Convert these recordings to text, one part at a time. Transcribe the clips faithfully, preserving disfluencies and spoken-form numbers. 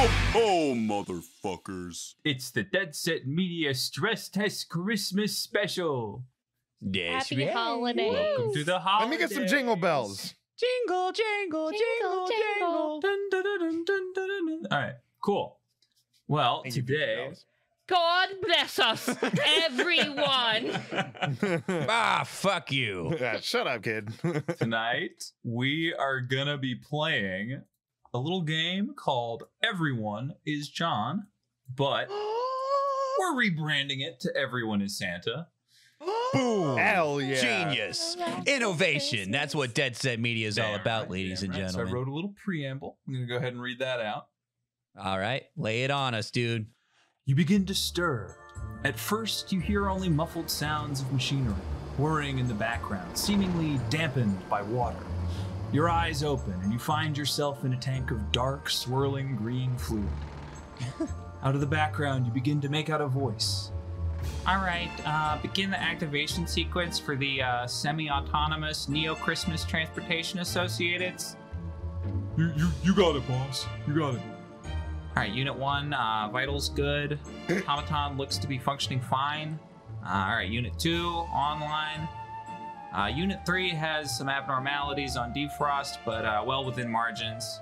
Ho, ho, motherfuckers. It's the Dead Set Media Stress Test Christmas Special. Yes, Happy right. holidays. Welcome to the holidays. Let me get some jingle bells. Jingle, jingle, jingle, jingle. jingle. Dun, dun, dun, dun, dun, dun, dun. All right, cool. Well, Thank today... God bless us, everyone. Ah, fuck you. Yeah, shut up, kid. Tonight, we are going to be playing a little game called Everyone is John, but we're rebranding it to Everyone is Santa. Boom. Hell yeah. Genius. Innovation. That's what Dead Set Media is damn all about, right, ladies and right. gentlemen. So I wrote a little preamble. I'm going to go ahead and read that out. All right. Lay it on us, dude. You begin disturbed. At first, you hear only muffled sounds of machinery, whirring in the background, seemingly dampened by water. Your eyes open, and you find yourself in a tank of dark, swirling green fluid. Out of the background, you begin to make out a voice. All right, uh, begin the activation sequence for the uh, semi-autonomous Neo-Christmas Transportation Associates. You, you, you got it, boss. You got it. All right, Unit one, uh, vitals good. Automaton looks to be functioning fine. Uh, all right, Unit two, online. Uh, Unit three has some abnormalities on defrost, but uh, well within margins.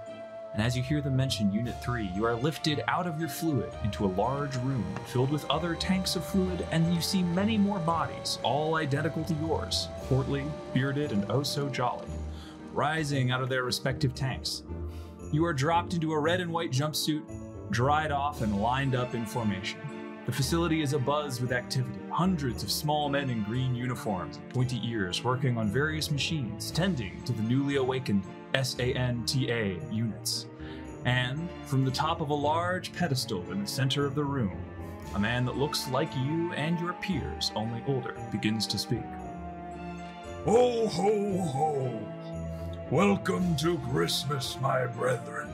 And as you hear them mention Unit three, you are lifted out of your fluid into a large room filled with other tanks of fluid, and you see many more bodies, all identical to yours, portly, bearded, and oh so jolly, rising out of their respective tanks. You are dropped into a red and white jumpsuit, dried off and lined up in formation. The facility is abuzz with activity. Hundreds of small men in green uniforms, pointy ears, working on various machines, tending to the newly awakened SANTA units. And from the top of a large pedestal in the center of the room, a man that looks like you and your peers, only older, begins to speak. Ho, ho, ho. Welcome to Christmas, my brethren.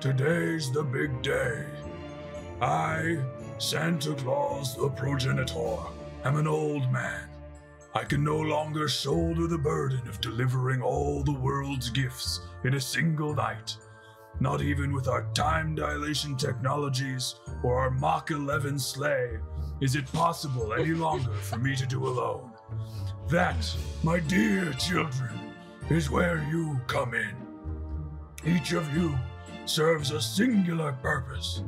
Today's the big day. I, Santa Claus the progenitor, am an old man. I can no longer shoulder the burden of delivering all the world's gifts in a single night. Not even with our time dilation technologies or our Mach eleven sleigh is it possible any longer for me to do alone. That, my dear children, is where you come in. Each of you serves a singular purpose: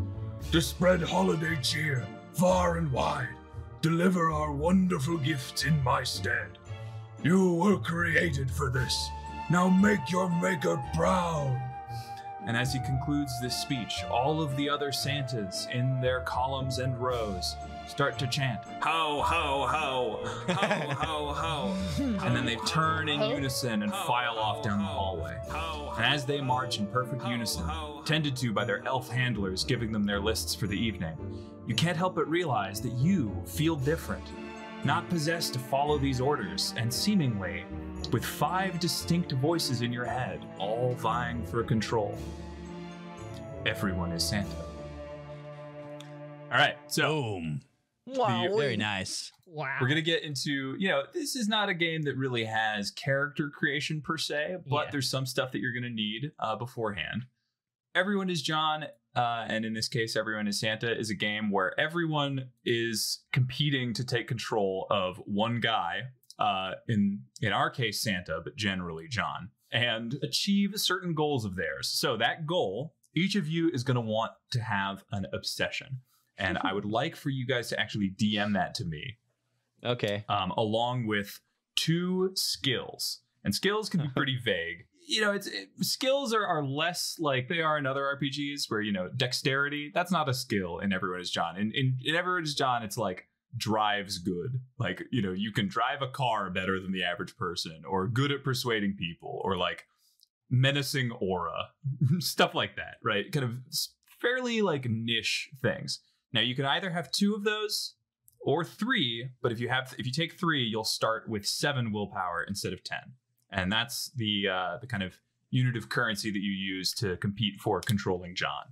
to spread holiday cheer far and wide, deliver our wonderful gifts in my stead. You were created for this. Now make your maker proud. And as he concludes this speech, all of the other Santas in their columns and rows start to chant, ho, ho, ho, ho, ho, ho. And then they turn in unison and file off down the hallway. And as they march in perfect unison, tended to by their elf handlers giving them their lists for the evening, you can't help but realize that you feel different, not possessed to follow these orders, and seemingly with five distinct voices in your head, all vying for control. Everyone is Santa. All right, so boom. Wow, the, very nice. Wow. We're gonna get into, you know, this is not a game that really has character creation per se, but yeah. there's some stuff that you're gonna need uh, beforehand. Everyone is John, uh, and in this case, Everyone is Santa is a game where everyone is competing to take control of one guy. Uh, in in our case, Santa, but generally John, and achieve certain goals of theirs. So that goal, each of you is going to want to have an obsession, and I would like for you guys to actually D M that to me. Okay. Um, along with two skills, and skills can be pretty vague. You know, it's it, skills are are less like they are in other R P Gs where, you know, dexterity, that's not a skill in Everyone is John. In in, in Everyone is John, it's like drives good, like, you know, you can drive a car better than the average person, or good at persuading people, or like menacing aura, stuff like that, right? Kind of fairly like niche things. Now you can either have two of those or three, but if you have if you take three, you'll start with seven willpower instead of ten, and that's the uh the kind of unit of currency that you use to compete for controlling John.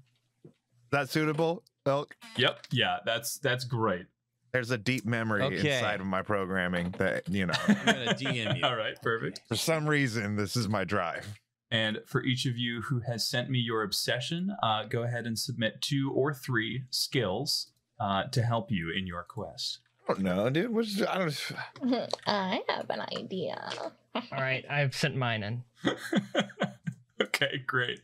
That's suitable, Elk? Yep. Yeah, that's that's great. There's a deep memory okay. inside of my programming that, you know. I'm going to D M you. All right, perfect. For some reason, this is my drive. And for each of you who has sent me your obsession, uh, go ahead and submit two or three skills uh, to help you in your quest. I don't know, dude. What's, I don't. I have an idea. All right, I've sent mine in. Okay, great.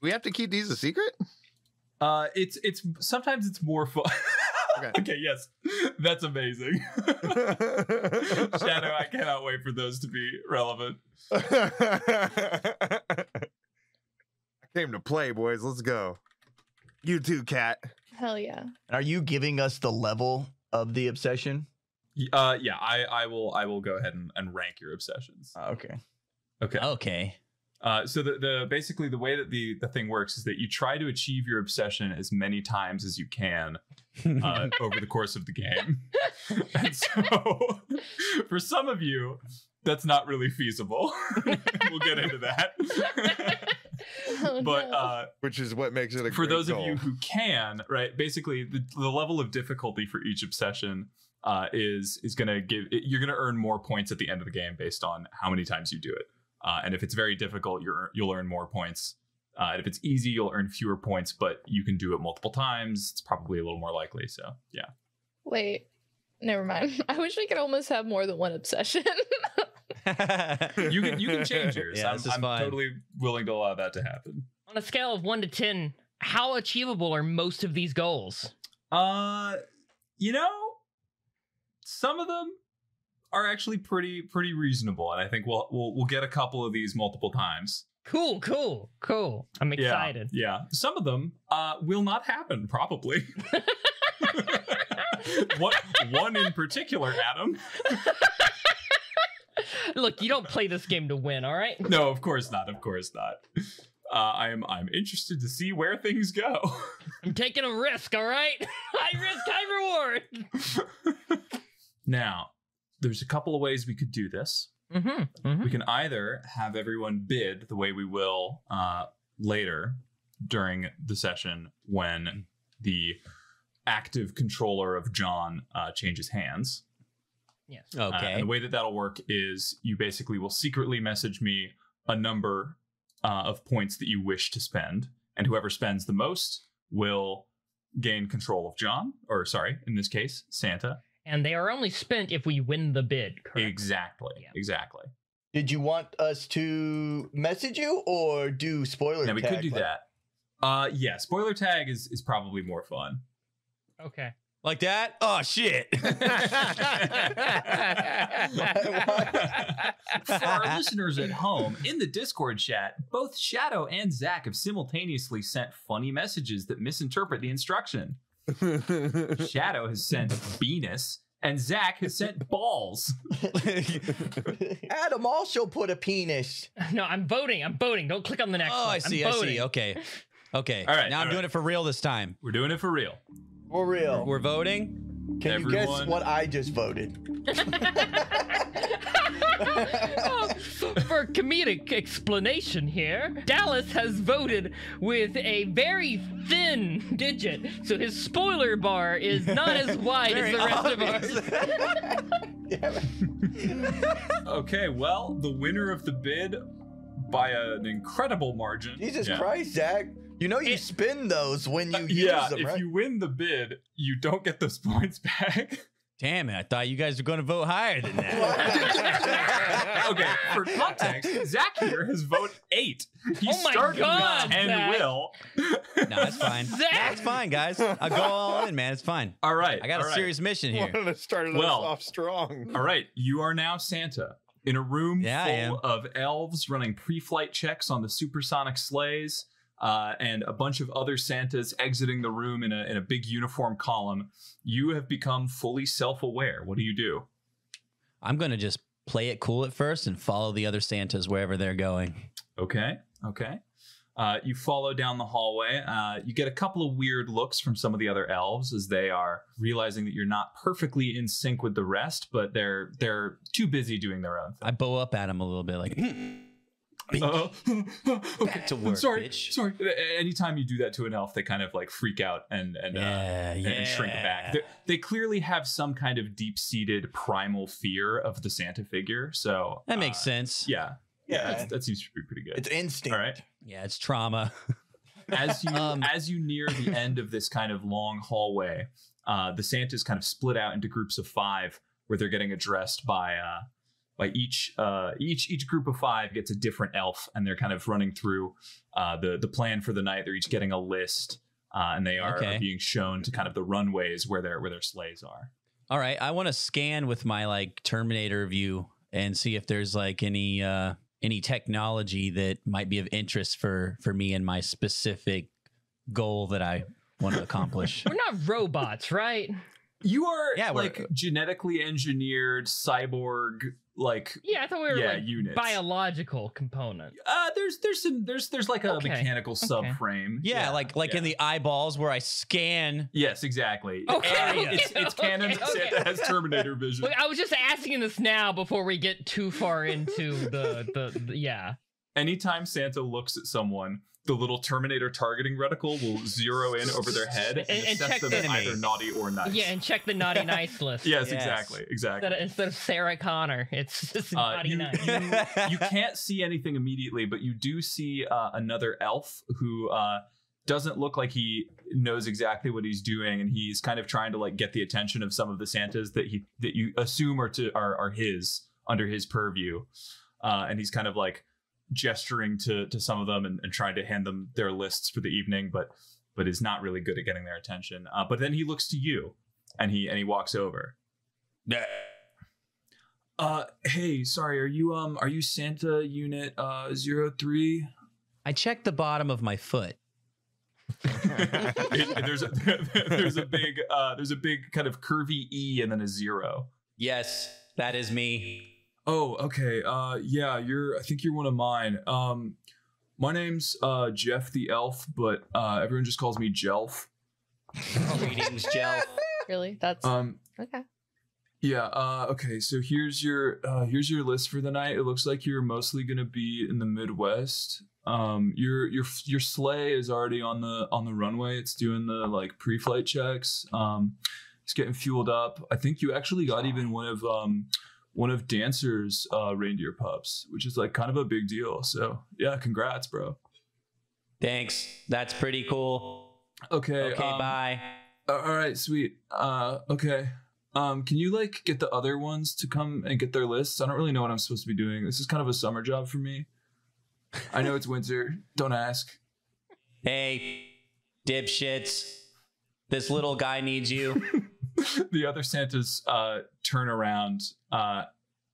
We have to keep these a secret? Uh, it's it's sometimes it's more fun. Okay. Okay, yes, that's amazing. Shadow, I cannot wait for those to be relevant. I came to play, boys. Let's go. You too, Kat. Hell yeah. Are you giving us the level of the obsession? Uh, yeah, I, I will I will go ahead and, and rank your obsessions. Uh, okay. Okay. Okay. Uh, so the, the basically the way that the, the thing works is that you try to achieve your obsession as many times as you can uh, over the course of the game. And so for some of you, that's not really feasible. We'll get into that. Oh, but no. uh, which is what makes it a for great those goal. Of you who can, right? Basically, the, the level of difficulty for each obsession uh, is is going to give you're going to earn more points at the end of the game based on how many times you do it. Uh, and if it's very difficult, you're, you'll earn more points. Uh, and if it's easy, you'll earn fewer points, but you can do it multiple times. It's probably a little more likely. So, yeah. Wait, never mind. I wish we could almost have more than one obsession. you can you can change yours. Yeah, I'm, I'm totally willing to allow that to happen. On a scale of one to ten, how achievable are most of these goals? Uh, you know, some of them are actually pretty pretty reasonable, and I think we'll we'll we'll get a couple of these multiple times. Cool, cool, cool. I'm excited. Yeah, yeah. Some of them uh will not happen, probably. What one in particular, Adam? Look, you don't play this game to win, all right? No, of course not. Of course not. Uh, I'm I'm interested to see where things go. I'm taking a risk, all right? High risk, high reward. Now, there's a couple of ways we could do this. Mm-hmm, mm-hmm. We can either have everyone bid the way we will uh, later during the session when the active controller of John uh, changes hands. Yes. Okay. Uh, and the way that that'll work is you basically will secretly message me a number uh, of points that you wish to spend, and whoever spends the most will gain control of John, or sorry, in this case, Santa. And they are only spent if we win the bid, correct? Exactly. Yeah. Exactly. Did you want us to message you or do spoiler tag? Yeah, we could do like that. Uh, yeah, spoiler tag is, is probably more fun. Okay. Like that? Oh, shit. For our listeners at home, in the Discord chat, both Shadow and Zach have simultaneously sent funny messages that misinterpret the instruction. Shadow has sent Venus, and Zach has sent balls. Adam also put a penis. No, I'm voting. I'm voting. Don't click on the next oh, one. Oh, I see. I'm I voting. see. Okay. Okay. All right. Now all I'm right. doing it for real this time. We're doing it for real. For real. We're voting. Can Everyone. you guess what I just voted? Oh, for comedic explanation here, Dallas has voted with a very thin digit, so his spoiler bar is not as wide as the rest obvious. of ours. Okay, well, the winner of the bid by an incredible margin. Jesus yeah. Christ, Zach. You know you it, spin those when you uh, use yeah, them, right? Yeah, if you win the bid, you don't get those points back. Damn it, I thought you guys were going to vote higher than that. Okay, for context, Zach here has voted eight. He oh my started God, with ten Zach. Will. No, that's fine. Zach. That's fine, guys. I'll go all in, man. It's fine. All right. I got a right. serious mission here. Wanted to start well, us off strong. All right, you are now Santa. In a room yeah, full of elves running pre-flight checks on the supersonic sleighs. Uh, and a bunch of other Santas exiting the room in a, in a big uniform column, you have become fully self-aware. What do you do? I'm going to just play it cool at first and follow the other Santas wherever they're going. Okay, okay. Uh, you follow down the hallway. Uh, you get a couple of weird looks from some of the other elves as they are realizing that you're not perfectly in sync with the rest, but they're, they're too busy doing their own thing. I bow up at them a little bit like... bitch. Okay. Back to work, sorry, bitch. Sorry. Anytime you do that to an elf, they kind of like freak out and and, yeah, uh, yeah. and shrink back. They're, they clearly have some kind of deep-seated primal fear of the Santa figure. So that makes uh, sense. Yeah. Yeah, yeah. That seems to be pretty good. It's instinct. All right. Yeah, it's trauma. As you um, as you near the end of this kind of long hallway, uh, the Santas kind of split out into groups of five, where they're getting addressed by uh, by each uh, each each group of five gets a different elf, and they're kind of running through uh, the the plan for the night. They're each getting a list, uh, and they are, okay. are being shown to kind of the runways where their where their sleighs are. All right, I want to scan with my like Terminator view and see if there's like any. Uh... any technology that might be of interest for, for me and my specific goal that I want to accomplish. We're not robots, right? You are yeah, like we're... genetically engineered cyborg, like yeah, I thought we were yeah, like units. biological component. Uh, there's there's some there's there's like a okay. mechanical okay. subframe. Yeah, yeah, like like yeah. in the eyeballs where I scan. Yes, exactly. Okay, and okay it's, it's okay, canon. Okay. Santa has Terminator vision. Wait, I was just asking this now before we get too far into the, the the yeah. Anytime Santa looks at someone, the little Terminator targeting reticle will zero in over their head and, and, and assess check them as either naughty or nice. Yeah, and check the naughty nice list. Yes, yes, exactly, exactly. Instead of, instead of Sarah Connor, it's just uh, naughty you, nice. You, you can't see anything immediately, but you do see uh, another elf who uh, doesn't look like he knows exactly what he's doing, and he's kind of trying to like get the attention of some of the Santas that he that you assume are to are, are his under his purview, uh, and he's kind of like. gesturing to to some of them and, and trying to hand them their lists for the evening, but but is not really good at getting their attention. Uh, but then he looks to you, and he and he walks over. Uh, hey, sorry, are you um are you Santa Unit uh zero three? I checked the bottom of my foot. it, there's a, there's a big uh there's a big kind of curvy E and then a zero. Yes, that is me. Oh, okay. Uh, yeah, you're. I think you're one of mine. Um, my name's uh, Jeff the Elf, but uh, everyone just calls me Jelf. Greetings, Jelf. Really? That's um, okay. Yeah. Uh, okay. So here's your uh, here's your list for the night. It looks like you're mostly gonna be in the Midwest. Um, your your your sleigh is already on the on the runway. It's doing the like pre-flight checks. Um, it's getting fueled up. I think you actually got even one of um. one of Dancer's uh, reindeer pups, which is like kind of a big deal. So yeah, congrats, bro. Thanks. That's pretty cool. Okay. Okay. Um, bye. All right. Sweet. Uh, okay. Um, can you like get the other ones to come and get their lists? I don't really know what I'm supposed to be doing. This is kind of a summer job for me. I know it's winter. Don't ask. Hey, dipshits. This little guy needs you. The other Santas uh, turn around uh,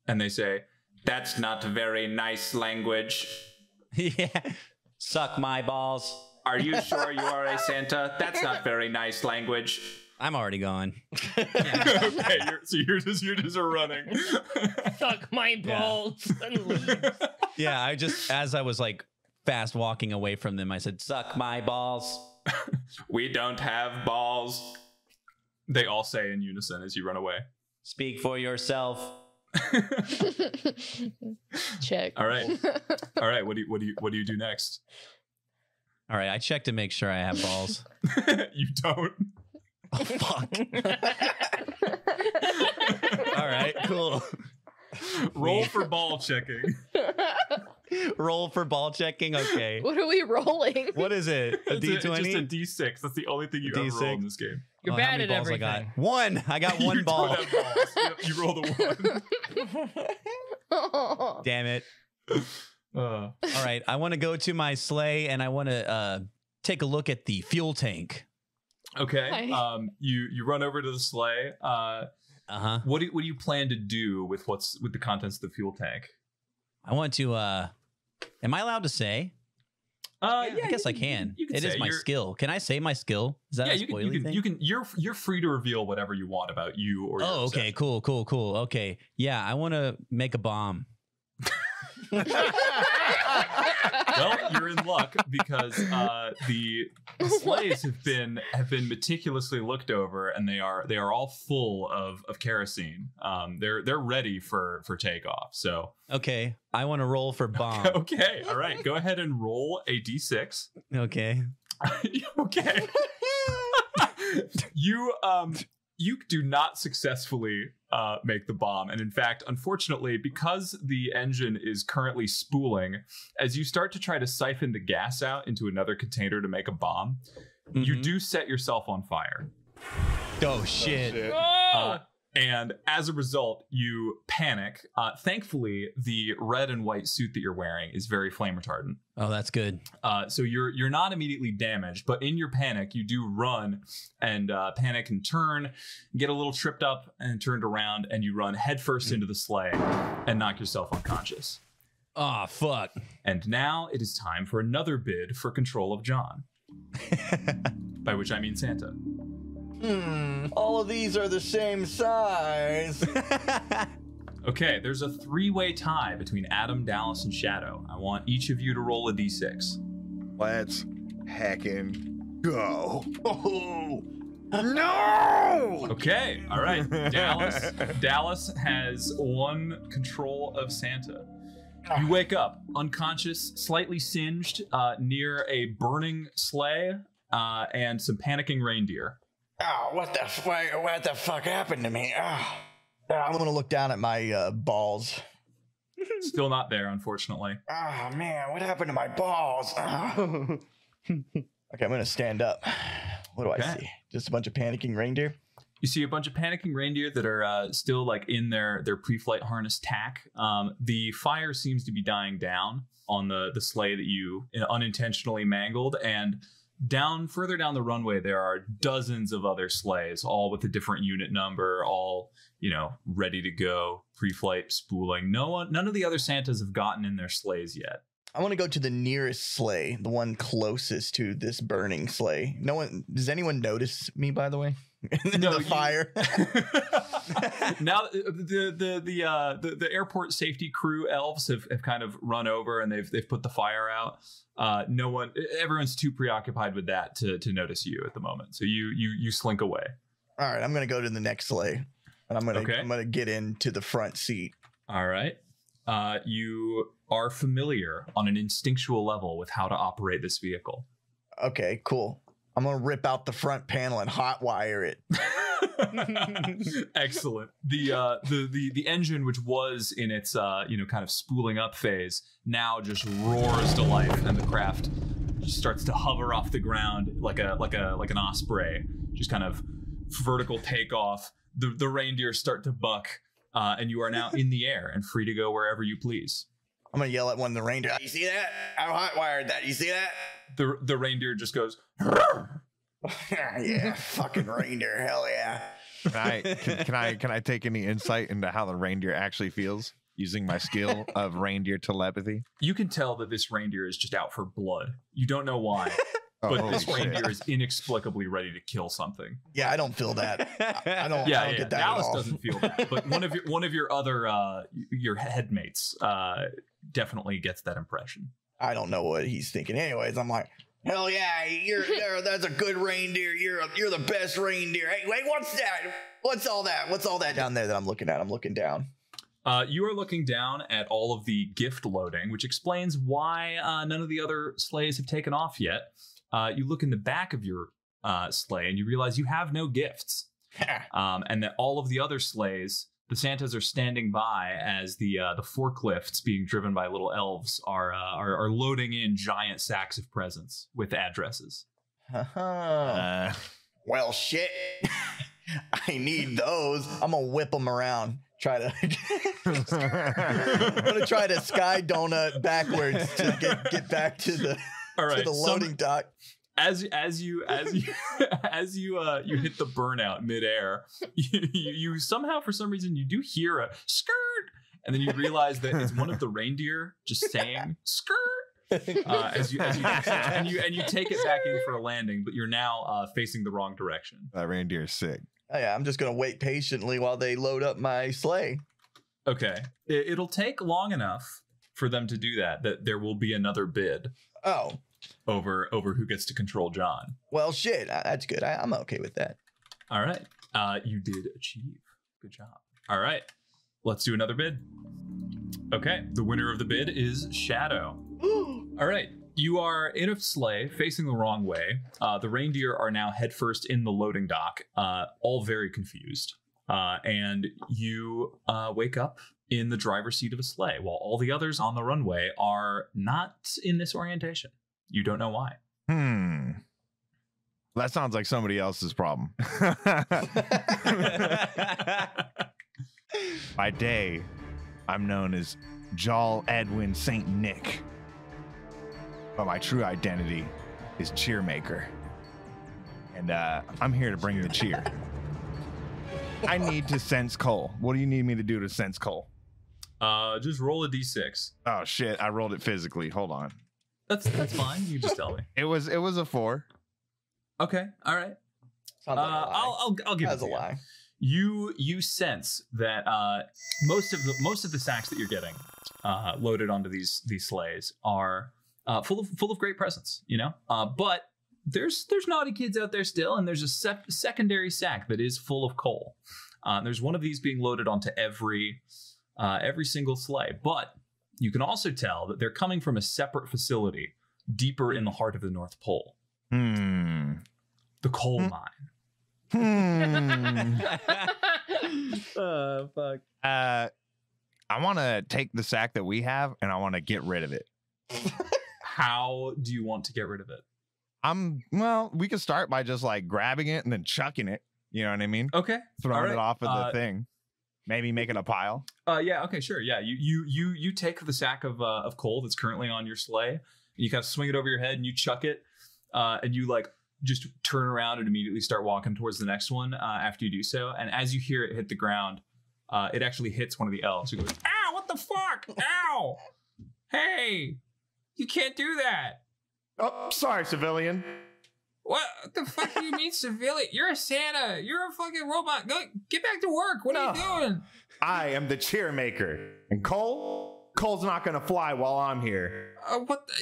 and they say, "That's not very nice language." Yeah. Suck my balls. Are you sure you are a Santa? That's not very nice language. I'm already gone. Yeah. Okay, you're, so you're just you're just running. Suck my balls yeah. and leave. Yeah, I just as I was like fast walking away from them, I said, "Suck my balls." We don't have balls. They all say in unison as you run away. Speak for yourself. Check. All right. All right. What do you, what do you, what do you do next? All right. I check to make sure I have balls. You don't. Oh, fuck. All right, cool. Roll for ball checking. Roll for ball checking. Okay. What are we rolling? What is it? A D twenty? Just a D six. That's the only thing you ever roll in this game. You're oh, bad at everything. I got? One. I got one you ball. Don't have balls. You rolled a one. Damn it. Uh. All right. I want to go to my sleigh and I want to uh, take a look at the fuel tank. Okay. Um, you you run over to the sleigh. Uh, Uh-huh. What do, what do you plan to do with what's with the contents of the fuel tank? I want to uh am I allowed to say? Uh yeah, yeah I guess you, I can. You, you can it say. is my you're, skill. Can I say my skill? Is that yeah, a you spoilery can, you can, thing? You can you're you're free to reveal whatever you want about you or Oh, your okay, cool, cool, cool. Okay. Yeah, I want to make a bomb. Well, you're in luck because uh, the, the sleighs have been have been meticulously looked over, and they are they are all full of of kerosene. Um, they're they're ready for for takeoff. So okay, I want to roll for bomb. Okay, all right, go ahead and roll a d six. Okay, okay. You um you do not successfully uh, make the bomb. And in fact, unfortunately, because the engine is currently spooling, as you start to try to siphon the gas out into another container to make a bomb, mm-hmm. you do set yourself on fire. Oh, shit. Oh, shit. Uh, and as a result, you panic. Uh, thankfully, the red and white suit that you're wearing is very flame retardant. Oh, that's good. Uh, so you're you're not immediately damaged, but in your panic, you do run and uh, panic and turn, get a little tripped up and turned around, and you run headfirst into the sleigh and knock yourself unconscious. Ah, oh, fuck. And now it is time for another bid for control of John. By which I mean Santa. Hmm, all of these are the same size. Okay, there's a three-way tie between Adam, Dallas, and Shadow. I want each of you to roll a d six. Let's heckin' go. Oh, no! Okay, all right. Dallas, Dallas has one control of Santa. You wake up unconscious, slightly singed, uh, near a burning sleigh uh, and some panicking reindeer. Oh, what the fuck? What the fuck happened to me? Oh. I'm going to look down at my uh, balls. Still not there, unfortunately. Oh, man, what happened to my balls? Oh. Okay, I'm going to stand up. What do okay. I see? Just a bunch of panicking reindeer? You see a bunch of panicking reindeer that are uh, still like in their, their pre-flight harness tack. Um, the fire seems to be dying down on the, the sleigh that you unintentionally mangled, and down further down the runway, there are dozens of other sleighs, all with a different unit number, all, you know, ready to go, pre-flight spooling. No one, none of the other Santas have gotten in their sleighs yet. I want to go to the nearest sleigh, the one closest to this burning sleigh. No one, does anyone notice me, by the way? No, the you, fire. Now the the the, uh, the the airport safety crew elves have, have kind of run over and they've they've put the fire out. Uh, no one, everyone's too preoccupied with that to to notice you at the moment. So you you you slink away. All right, I'm gonna go to the next sleigh, and I'm gonna okay. I'm gonna get into the front seat. All right, uh, you are familiar on an instinctual level with how to operate this vehicle. Okay, cool. I'm going to rip out the front panel and hotwire it. Excellent. The, uh, the the the engine, which was in its, uh, you know, kind of spooling up phase, now just roars to life, and the craft just starts to hover off the ground like a like a like an osprey, just kind of vertical takeoff. The, the reindeer start to buck, uh, and you are now in the air and free to go wherever you please. I'm going to yell at one of the reindeer. You see that? I hotwired that. You see that? The the reindeer just goes, yeah, fucking reindeer, hell yeah! Can I can, can I can I take any insight into how the reindeer actually feels using my skill of reindeer telepathy? You can tell that this reindeer is just out for blood. You don't know why, but oh, this shit. reindeer is inexplicably ready to kill something. Yeah, I don't feel that. I, I don't. Yeah, I don't yeah. Get that Dallas at all. Doesn't feel that, but one of your, one of your other uh, your headmates uh, definitely gets that impression. I don't know what he's thinking. Anyways, I'm like, hell yeah, you're, you're that's a good reindeer. You're a, you're the best reindeer. Hey, wait, what's that? What's all that? What's all that down there that I'm looking at? I'm looking down. Uh, you are looking down at all of the gift loading, which explains why uh, none of the other sleighs have taken off yet. Uh, you look in the back of your uh, sleigh and you realize you have no gifts, um, and that all of the other sleighs. The Santas are standing by as the uh, the forklifts being driven by little elves are, uh, are are loading in giant sacks of presents with addresses. Uh-huh. Uh, well, shit. I need those. I'm gonna whip them around. Try to. I'm gonna try to sky donut backwards to get get back to the All right, to the loading some... dock. As as you as you as you uh you hit the burnout midair, you, you you somehow for some reason you do hear a skirt, and then you realize that it's one of the reindeer just saying skirt uh, as you as you and you and you take it back in for a landing, but you're now uh, facing the wrong direction. That reindeer is sick. Oh, yeah, I'm just gonna wait patiently while they load up my sleigh. Okay, it, it'll take long enough for them to do that, that there will be another bid. Oh. Over over who gets to control John. Well, shit, that's good. I, I'm okay with that. All right. Uh, you did achieve. Good job. All right. Let's do another bid. Okay. The winner of the bid is Shadow. All right. You are in a sleigh facing the wrong way. Uh, the reindeer are now headfirst in the loading dock, uh, all very confused. Uh, and you uh, wake up in the driver's seat of a sleigh while all the others on the runway are not in this orientation. You don't know why. Hmm. That sounds like somebody else's problem. By day, I'm known as Jol Edwin Saint Nick. But my true identity is Cheermaker. And uh, I'm here to bring cheer. the cheer. I need to sense Cole. What do you need me to do to sense Cole? Uh, just roll a d six. Oh, shit. I rolled it physically. Hold on. That's that's fine. You just tell me. It was it was a four. Okay. All right. Sounds like uh, a lie. I'll, I'll I'll give That's it. That's a lie. You you sense that uh, most of the most of the sacks that you're getting uh, loaded onto these these sleighs are uh, full of full of great presents. You know, uh, but there's there's naughty kids out there still, and there's a sec- secondary sack that is full of coal. Uh, there's one of these being loaded onto every uh, every single sleigh, but. You can also tell that they're coming from a separate facility deeper in the heart of the North Pole. Hmm. The coal hmm. mine. Hmm. Oh, fuck. Uh, I want to take the sack that we have and I want to get rid of it. How do you want to get rid of it? I'm, well, we could start by just like grabbing it and then chucking it. You know what I mean? Okay. Throwing right. it off of uh, the thing. Maybe making a pile. Uh, yeah. Okay. Sure. Yeah. You you you you take the sack of uh, of coal that's currently on your sleigh, and you kind of swing it over your head, and you chuck it, uh, and you like just turn around and immediately start walking towards the next one. Uh, after you do so, and as you hear it hit the ground, uh, it actually hits one of the elves. Who goes, "Ow! What the fuck? Ow! Hey, you can't do that." Oh, sorry, civilian. What the fuck do you mean, civilian? You're a Santa. You're a fucking robot. Go, get back to work. What no. are you doing? I am the cheer maker. And Cole? Cole's not going to fly while I'm here. Uh, what? The,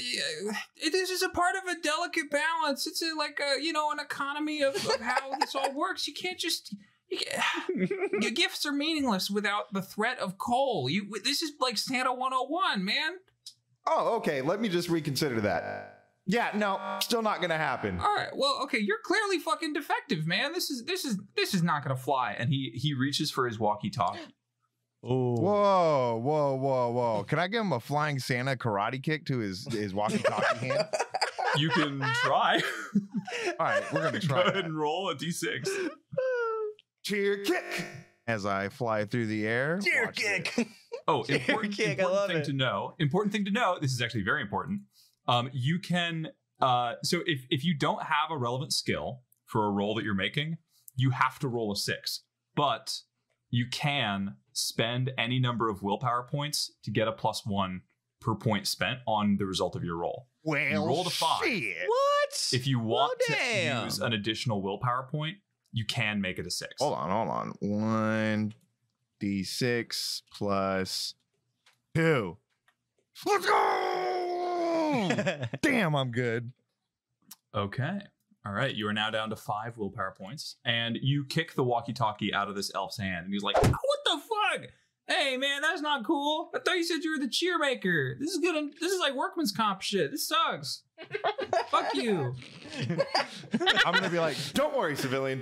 uh, it, this is a part of a delicate balance. It's a, like, a, you know, an economy of, of how this all works. You can't just... You can't, your gifts are meaningless without the threat of Cole. You, this is like Santa one oh one, man. Oh, okay. Let me just reconsider that. Yeah, no, still not gonna happen. All right, well, okay, you're clearly fucking defective, man. This is this is this is not gonna fly. And he he reaches for his walkie-talkie. Oh, whoa, whoa, whoa, whoa! Can I give him a flying Santa karate kick to his his walkie-talkie hand? You can try. All right, we're gonna try. Go ahead that. and roll a d six. Cheer kick. As I fly through the air. Cheer kick. It. Oh, Cheer important, kick, important I love thing it. to know. Important thing to know. This is actually very important. Um, you can, uh, so if, if you don't have a relevant skill for a roll that you're making, you have to roll a six, but you can spend any number of willpower points to get a plus one per point spent on the result of your roll. Well, you rolled a five. Shit. What? If you want well, to use an additional willpower point, you can make it a six. Hold on, hold on. One d six plus two. Let's go! Damn, I'm good. Okay. All right. You are now down to five willpower points. And you kick the walkie-talkie out of this elf's hand. And he's like, oh, what the fuck? Hey, man, that's not cool. I thought you said you were the cheer maker. This is good. This is like workman's comp shit. This sucks. Fuck you. I'm going to be like, don't worry, civilian.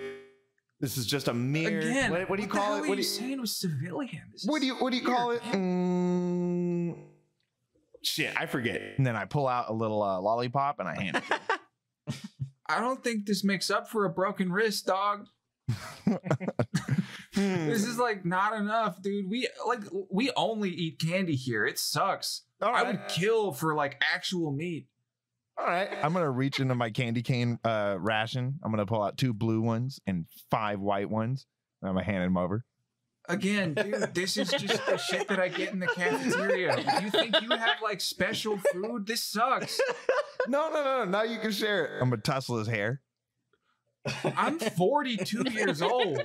This is just a mere... Again, what, what do you what call it? What are you saying with civilian? What do you, what do you call it? Mm. Shit, I forget. And then I pull out a little uh, lollipop and I hand it to him. I don't think this makes up for a broken wrist, dog. This is like not enough, dude. We like we only eat candy here. It sucks. All right. I would kill for like actual meat. All right. I'm going to reach into my candy cane uh, ration. I'm going to pull out two blue ones and five white ones. And I'm going to hand them over. Again, dude, this is just the shit that I get in the cafeteria. You think you have, like, special food? This sucks. No, no, no, no. Now you can share it. I'm going to tussle his hair. I'm forty-two years old.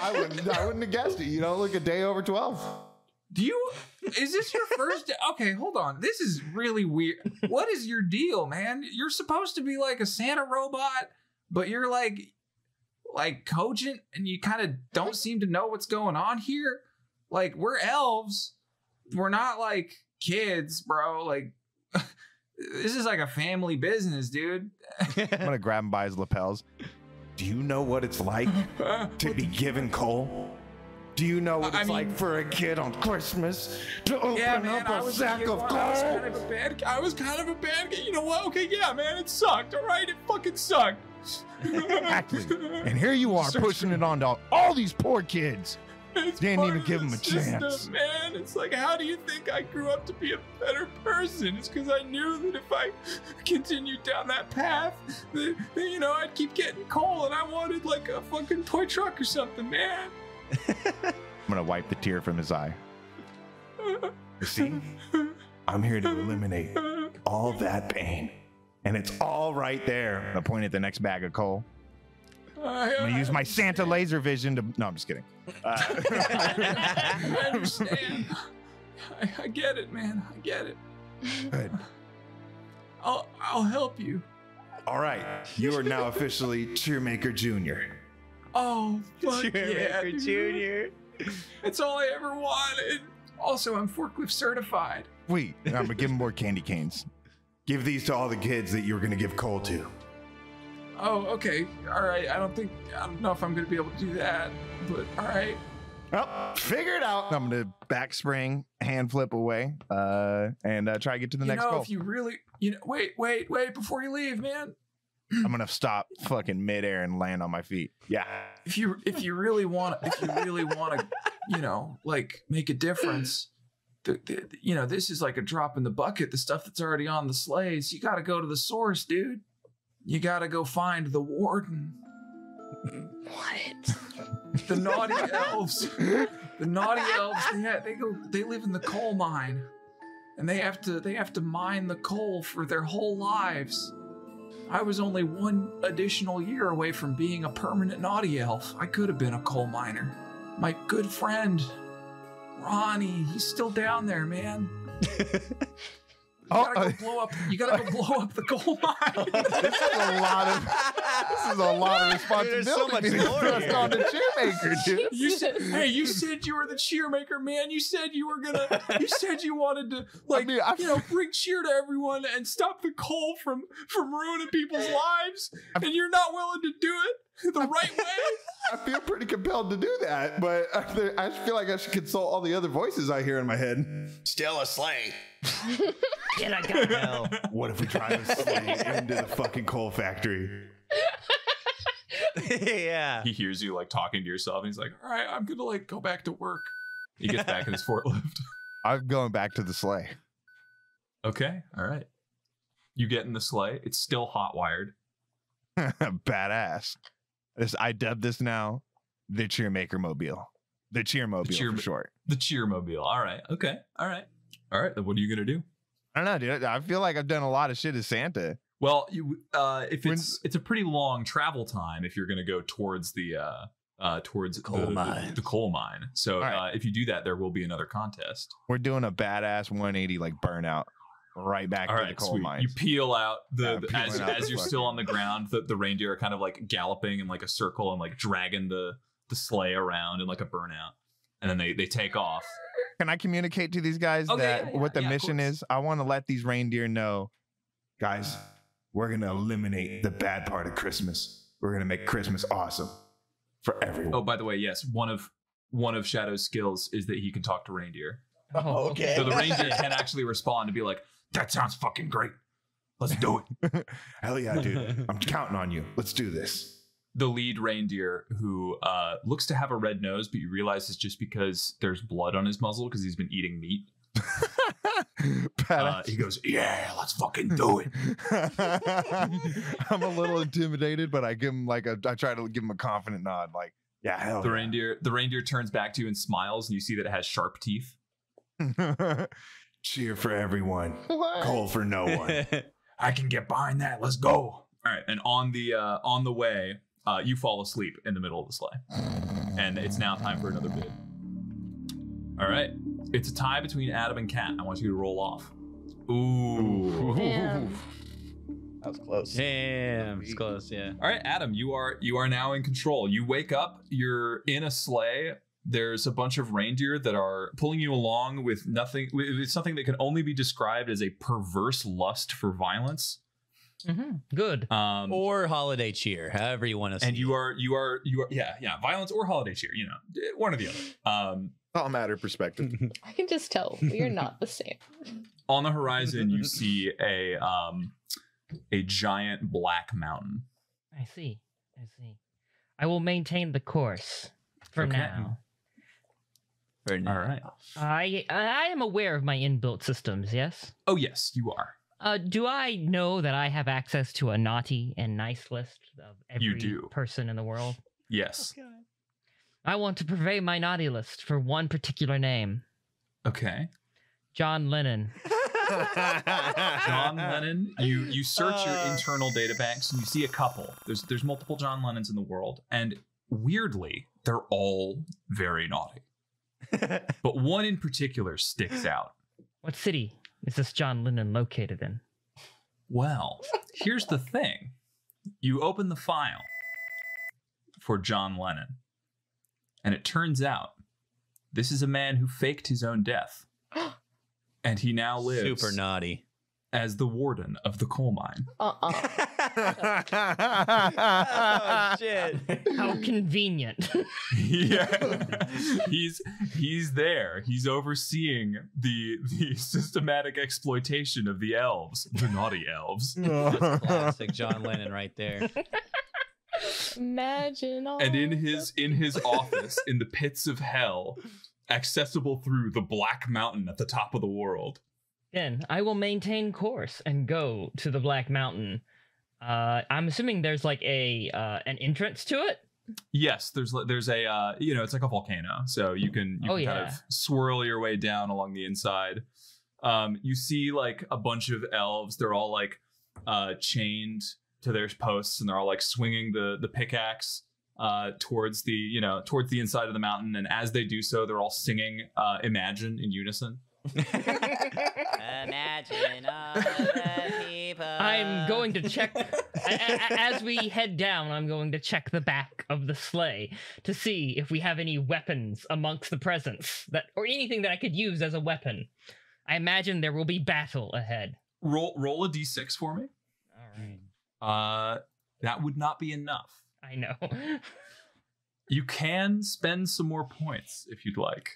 I wouldn't, I wouldn't have guessed it. You don't look a day over twelve. Do you, is this your first day? Okay, hold on. This is really weird. What is your deal, man? You're supposed to be like a Santa robot, but you're like, like cogent and you kind of don't seem to know what's going on here. Like, we're elves. We're not like kids, bro. Like, this is like a family business, dude. I'm gonna grab him by his lapels. Do you know what it's like to be given coal? Do you know what it's I mean, like for a kid on Christmas to open yeah, man, up a sack of coal? I was kind of a bad I was kind of a bad kid. You know what? Okay, yeah, man, it sucked, all right? It fucking sucked. Exactly. And here you are pushing it on to all these poor kids. It's Didn't even give him a system, chance. Man, it's like, how do you think I grew up to be a better person? It's because I knew that if I continued down that path, that, that, you know, I'd keep getting coal, and I wanted like a fucking toy truck or something, man. I'm gonna wipe the tear from his eye. You see, I'm here to eliminate all that pain, and it's all right there. I'm gonna point at the next bag of coal. I'm gonna use my Santa laser vision to. No, I'm just kidding. Uh, I understand. I, I get it, man. I get it. Good. I'll I'll help you. All right. You are now officially Cheermaker Junior. Oh, fuck yeah, dude. Cheermaker Junior. That's all I ever wanted. Also, I'm forklift certified. Wait, I'm gonna give him more candy canes. Give these to all the kids that you were gonna give coal to. Oh, okay. All right. I don't think, I don't know if I'm going to be able to do that, but all right. Well, figure it out. I'm going to back spring, hand flip away, uh, and uh, try to get to the you next know, goal. If you really, you know, wait, wait, wait before you leave, man. I'm going to stop fucking midair and land on my feet. Yeah. If you, if you really want, if you really want to, you know, like make a difference, the, the, you know, this is like a drop in the bucket. The stuff that's already on the sleighs, you got to go to the source, dude. You gotta go find the warden. What? The naughty elves. The naughty elves. They, they go. They live in the coal mine, and they have to. They have to mine the coal for their whole lives. I was only one additional year away from being a permanent naughty elf. I could have been a coal miner. My good friend, Ronnie. He's still down there, man. You gotta, oh, go blow up, you gotta go blow up the coal mine. This is a lot of this is a lot of responsibility. There's so much more on the Cheermaker, dude. You said, hey, you said you were the Cheermaker, man. You said you were gonna you said you wanted to like I mean, I, you know bring cheer to everyone and stop the coal from from ruining people's lives, I'm, and you're not willing to do it the I'm, right way. I feel pretty compelled to do that, but I feel like I should consult all the other voices I hear in my head. Still a sleigh. Get a gun now. What if we drive a sleigh into the fucking coal factory? Yeah. He hears you like talking to yourself, and he's like, "All right, I'm gonna like go back to work." He gets back in his forklift. I'm going back to the sleigh. Okay. All right. You get in the sleigh. It's still hot wired. Badass. This, I dubbed this now the Cheermaker Mobile. The Cheermobile the cheer, for short. The Cheermobile. All right. Okay. All right. All right. Then what are you going to do? I don't know, dude. I feel like I've done a lot of shit as Santa. Well, you, uh, if it's, it's a pretty long travel time if you're going to go towards the uh, uh, towards the coal, the, mine. The, the coal mine. So right. uh, if you do that, there will be another contest. We're doing a badass one eighty like burnout. Right back All to right, the coal mine. You peel out the, the as, out as you're still on the ground. The, the reindeer are kind of like galloping in like a circle and like dragging the the sleigh around in like a burnout, and then they they take off. Can I communicate to these guys okay, that yeah, yeah, what the yeah, mission is? I want to let these reindeer know, guys, we're gonna eliminate the bad part of Christmas. We're gonna make Christmas awesome for everyone. Oh, by the way, yes, one of one of Shadow's skills is that he can talk to reindeer. Oh, okay. So the reindeer can actually respond to be like, that sounds fucking great. Let's do it. Hell yeah, dude. I'm counting on you. Let's do this. The lead reindeer, who uh, looks to have a red nose, but you realize it's just because there's blood on his muzzle because he's been eating meat. Uh, he goes, yeah, let's fucking do it. I'm a little intimidated, but I give him like a, I try to give him a confident nod. Like, yeah, hell the yeah. reindeer, the reindeer turns back to you and smiles, and you see that it has sharp teeth. Cheer for everyone, what? Coal for no one. I can get behind that. Let's go. All right, and on the uh, on the way, uh, you fall asleep in the middle of the sleigh, and it's now time for another bid. All right, It's a tie between Adam and Cat. I want you to roll off. Ooh. Damn. That was close. Damn, it's close, yeah. All right, Adam, you are you are now in control. You wake up, you're in a sleigh. There's a bunch of reindeer that are pulling you along with nothing. It's something that can only be described as a perverse lust for violence. Mm-hmm. Good. Um, or holiday cheer, however you want to say. And you are, you are, you are, yeah, yeah, violence or holiday cheer, you know, one or the other. Um, All matter perspective. I can just tell we are not the same. On the horizon, you see a um, a giant black mountain. I see. I see. I will maintain the course for okay. now. For now. All right. I I am aware of my inbuilt systems. Yes. Oh yes, you are. Uh, do I know that I have access to a naughty and nice list of every person in the world? Yes. Okay. I want to purvey my naughty list for one particular name. Okay. John Lennon. John Lennon. You you search uh, your internal databanks and you see a couple. There's there's multiple John Lennons in the world, and weirdly, they're all very naughty. But one in particular sticks out. What city is this John Lennon located in? Well, here's the thing. You open the file for John Lennon, and it turns out this is a man who faked his own death. And he now lives super naughty as the warden of the coal mine. Uh-uh. Oh, shit. How convenient. Yeah. He's he's there. He's overseeing the the systematic exploitation of the elves, the naughty elves. That's classic John Lennon right there. Imagine all. And in his in his office in the pits of hell, accessible through the Black Mountain at the top of the world. Then I will maintain course and go to the Black Mountain. Uh, I'm assuming there's like a uh, an entrance to it. Yes, there's there's a uh, you know, it's like a volcano, so you can you oh, can yeah. kind of swirl your way down along the inside. Um, you see like a bunch of elves. They're all like uh, chained to their posts, and they're all like swinging the the pickaxe uh towards the you know towards the inside of the mountain, and as they do so, they're all singing uh Imagine in unison. Imagine all the people. I'm going to check as we head down. I'm going to check the back of the sleigh to see if we have any weapons amongst the presents, that or anything that I could use as a weapon. I imagine there will be battle ahead. Roll roll a d six for me. All right. Uh that would not be enough. I know. You can spend some more points if you'd like.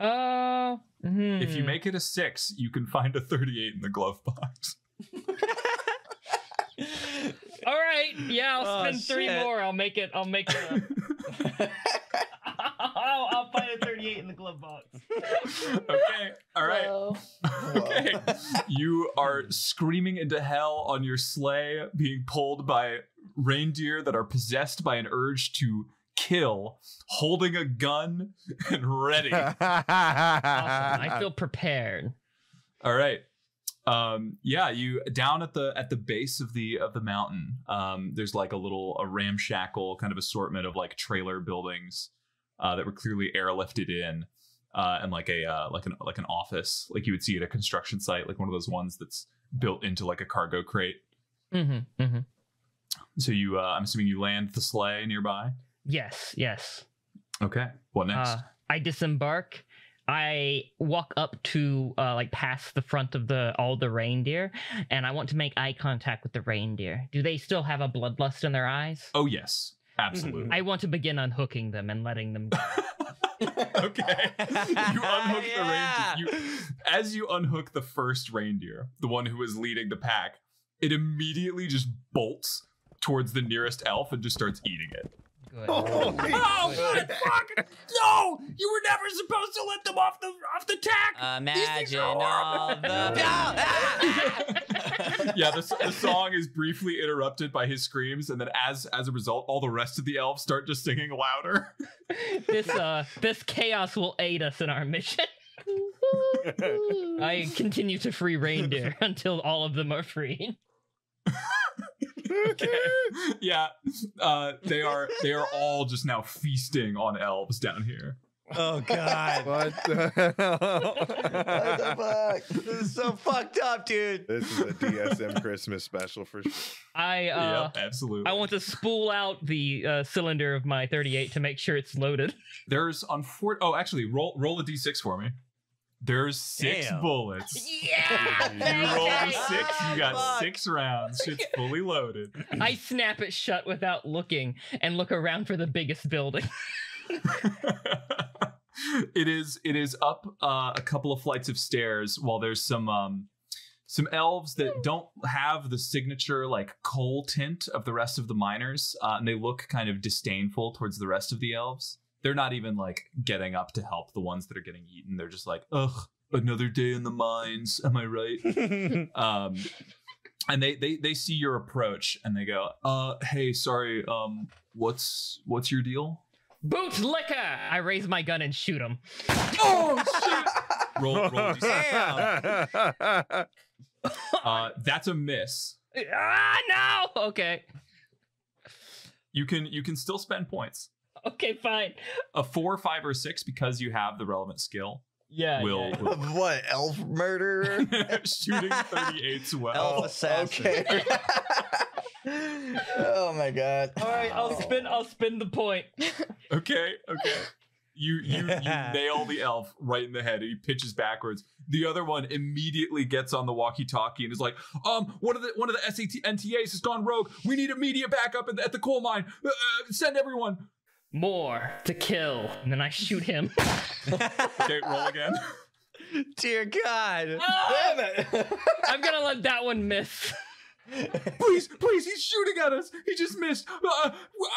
Oh. Uh, hmm. If you make it a six, you can find a thirty-eight in the glove box. All right. Yeah, I'll spend oh, three more. I'll make it. I'll make it. A... I'll, I'll find a thirty-eight in the glove box. Okay. All right. Whoa. Okay. Whoa. You are screaming into hell on your sleigh, being pulled by reindeer that are possessed by an urge to kill, holding a gun and ready. Awesome. I feel prepared. All right. Um, yeah, you down at the at the base of the of the mountain. Um, there's like a little a ramshackle kind of assortment of like trailer buildings uh, that were clearly airlifted in, uh, and like a uh, like an like an office, like you would see at a construction site, like one of those ones that's built into like a cargo crate. Mm-hmm. Mm-hmm. So you, uh, I'm assuming you land the sleigh nearby? Yes, yes. Okay, what next? Uh, I disembark. I walk up to, uh, like, past the front of the all the reindeer, and I want to make eye contact with the reindeer. Do they still have a bloodlust in their eyes? Oh, yes, absolutely. Mm-hmm. I want to begin unhooking them and letting them go. Okay. You unhook yeah. the reindeer. You, as you unhook the first reindeer, the one who is leading the pack, it immediately just bolts towards the nearest elf and just starts eating it. Good. Oh, oh good. Fuck! No, you were never supposed to let them off the off the tack. Imagine all the. Yeah, the, the song is briefly interrupted by his screams, and then as as a result, all the rest of the elves start just singing louder. This uh, this chaos will aid us in our mission. I continue to free reindeer until all of them are freed. Okay. Yeah, uh, they are they are all just now feasting on elves down here. Oh God! What the hell? What the fuck? This is so fucked up, dude. This is a D S M Christmas special for sure. I uh, yep, absolutely. I want to spool out the uh, cylinder of my thirty-eight to make sure it's loaded. There's unfor- Oh, actually, roll roll a D six for me. There's six Damn. bullets. Yeah, you roll a six. You got fuck. six rounds. Shit's fully loaded. I snap it shut without looking and look around for the biggest building. It is it is up uh, a couple of flights of stairs while there's some um, some elves that don't have the signature like coal tint of the rest of the miners, uh, and they look kind of disdainful towards the rest of the elves. They're not even like getting up to help the ones that are getting eaten. They're just like, ugh, another day in the mines. Am I right? um, and they, they they see your approach and they go, uh, hey, sorry, um, what's what's your deal? Bootlicker! I raise my gun and shoot him. Oh, shit! Roll, roll. Damn. Uh, that's a miss. Ah, no! Okay. You can you can still spend points. Okay, fine. A four, five, or six, because you have the relevant skill. Yeah. Will, yeah. will. What, elf murderer? Shooting thirty-eights well. Elf assassin. Okay. Oh my god. All right, I'll oh. spin I'll spin the point. Okay, okay. You you yeah. you nail the elf right in the head. He pitches backwards. The other one immediately gets on the walkie-talkie and is like, um, one of the one of the S A T N T As has gone rogue. We need immediate backup at the, at the coal mine. Uh, send everyone. More to kill. And then I shoot him. Okay, roll again. Dear God. Oh! Damn it. I'm gonna let that one miss. Please, please, he's shooting at us. He just missed. Uh,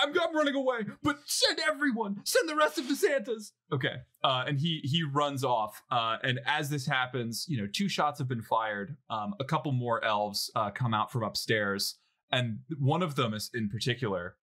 I'm, I'm running away, but send everyone. Send the rest of the Santas. Okay. Uh, and he he runs off. Uh, and as this happens, you know, two shots have been fired. Um, a couple more elves uh, come out from upstairs. And one of them is in particular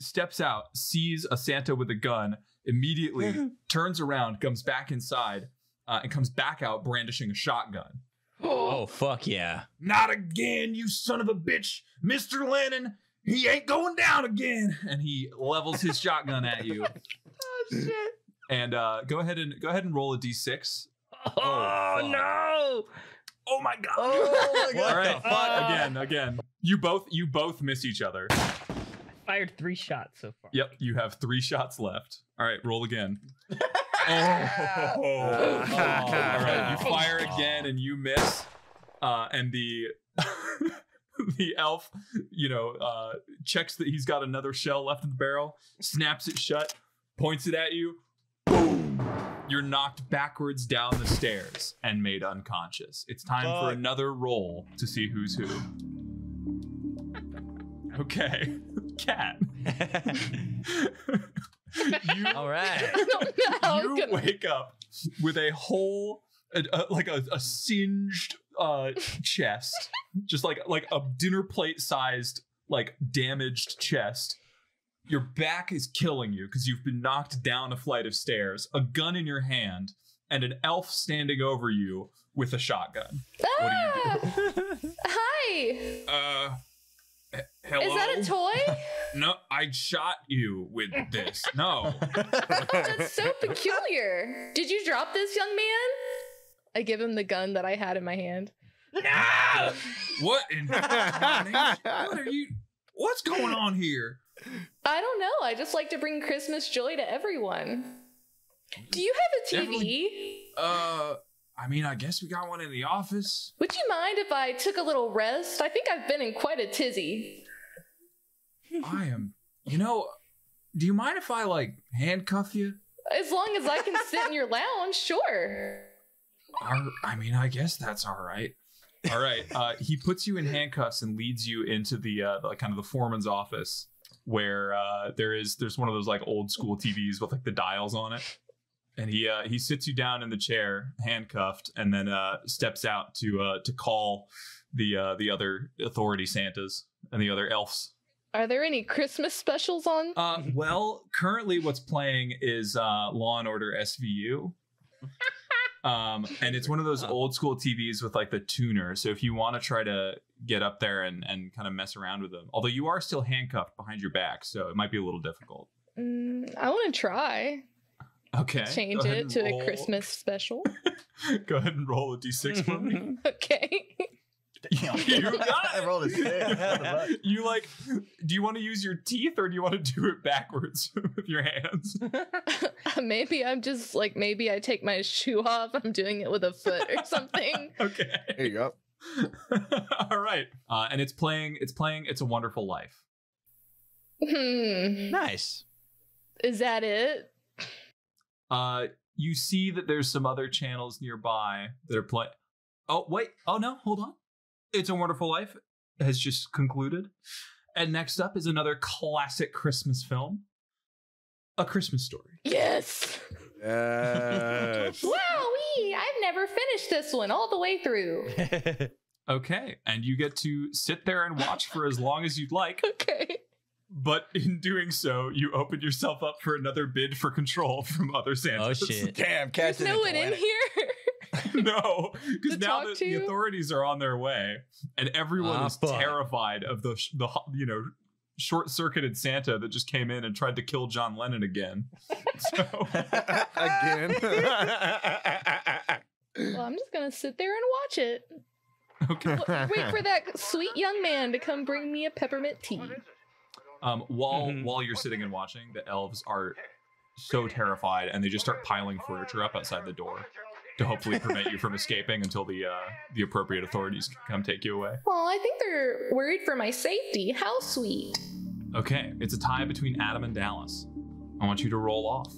steps out, sees a Santa with a gun, immediately turns around, comes back inside, uh, and comes back out brandishing a shotgun. Oh, fuck yeah. Not again, you son of a bitch. Mister Lennon, he ain't going down again. And he levels his shotgun at you. Oh, shit. And uh, go ahead and go ahead and roll a D six. Oh, oh no. Oh, my God. Oh, my God. All right. Uh, again, again. You both, you both miss each other. I fired three shots so far. Yep, you have three shots left. All right, roll again. Oh. Oh. Oh. All right, you fire again and you miss, uh, and the the elf, you know, uh, checks that he's got another shell left in the barrel, snaps it shut, points it at you. Boom! You're knocked backwards down the stairs and made unconscious. It's time Fuck. for another roll to see who's who. Okay, Cat. You, all right. You wake up with a whole, a, a, like a, a singed uh, chest, just like like a dinner plate sized, like damaged chest. Your back is killing you because you've been knocked down a flight of stairs. A gun in your hand and an elf standing over you with a shotgun. Ah! What do you do? Hi. Uh. Hello? Is that a toy? No, I shot you with this. No. That's so peculiar. Did you drop this, young man? I give him the gun that I had in my hand. No! What in what are you what's going on here? I don't know. I just like to bring Christmas joy to everyone. Do you have a T V? Definitely, uh I mean, I guess we got one in the office. Would you mind if I took a little rest? I think I've been in quite a tizzy. I am. You know, do you mind if I, like, handcuff you? As long as I can sit in your lounge, sure. Our, I mean, I guess that's all right. All right. Uh, he puts you in handcuffs and leads you into the, uh, the kind of the foreman's office where uh, there is there's one of those, like, old school T Vs with, like, the dials on it. And he uh, he sits you down in the chair, handcuffed, and then uh, steps out to uh, to call the uh, the other authority Santas and the other elves. Are there any Christmas specials on? Uh, well, currently what's playing is uh, Law and Order S V U. Um, and it's one of those old school T Vs with like the tuner. So if you want to try to get up there and, and kind of mess around with them, although you are still handcuffed behind your back, so it might be a little difficult. Mm, I want to try. Okay. Change it to roll. A Christmas special. Go ahead and roll a D six for me. Okay. Damn. You got it. I rolled a six. You like, do you want to use your teeth or do you want to do it backwards with your hands? Maybe I'm just like, maybe I take my shoe off. I'm doing it with a foot or something. Okay. There you go. All right. Uh, and it's playing, it's playing It's a Wonderful Life. Hmm. Nice. Is that it? Uh, you see that there's some other channels nearby that are playing. Oh, wait. Oh, no. Hold on. It's a Wonderful Life has just concluded. And next up is another classic Christmas film, A Christmas Story. Yes. Yes. Wowee. I've never finished this one all the way through. Okay. And you get to sit there and watch for as long as you'd like. Okay. But in doing so, you open yourself up for another bid for control from other Santas. Oh, shit. Damn, There's no one in here. No, because now the, the authorities are on their way, and everyone ah, is fuck. terrified of the, the you know, short-circuited Santa that just came in and tried to kill John Lennon again. So Again? Well, I'm just going to sit there and watch it. Okay. Well, wait for that sweet young man to come bring me a peppermint tea. Um, while mm-hmm. while you're sitting and watching, the elves are so terrified, and they just start piling furniture up outside the door to hopefully prevent you from escaping until the uh, the appropriate authorities can come take you away. Well, I think they're worried for my safety. How sweet. Okay, it's a tie between Adam and Dallas. I want you to roll off.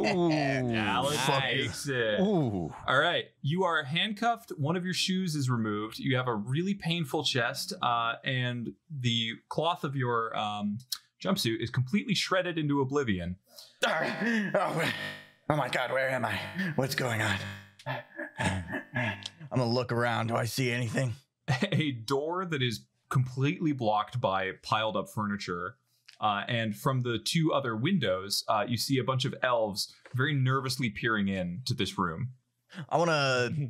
Ooh, Dallas takes it. Ooh. All right, you are handcuffed. One of your shoes is removed. You have a really painful chest, uh, and the cloth of your um, jumpsuit is completely shredded into oblivion. Oh, oh my God, where am I? What's going on? I'm gonna look around. Do I see anything? A door that is completely blocked by piled up furniture. Uh, and from the two other windows, uh, you see a bunch of elves very nervously peering in to this room. I want to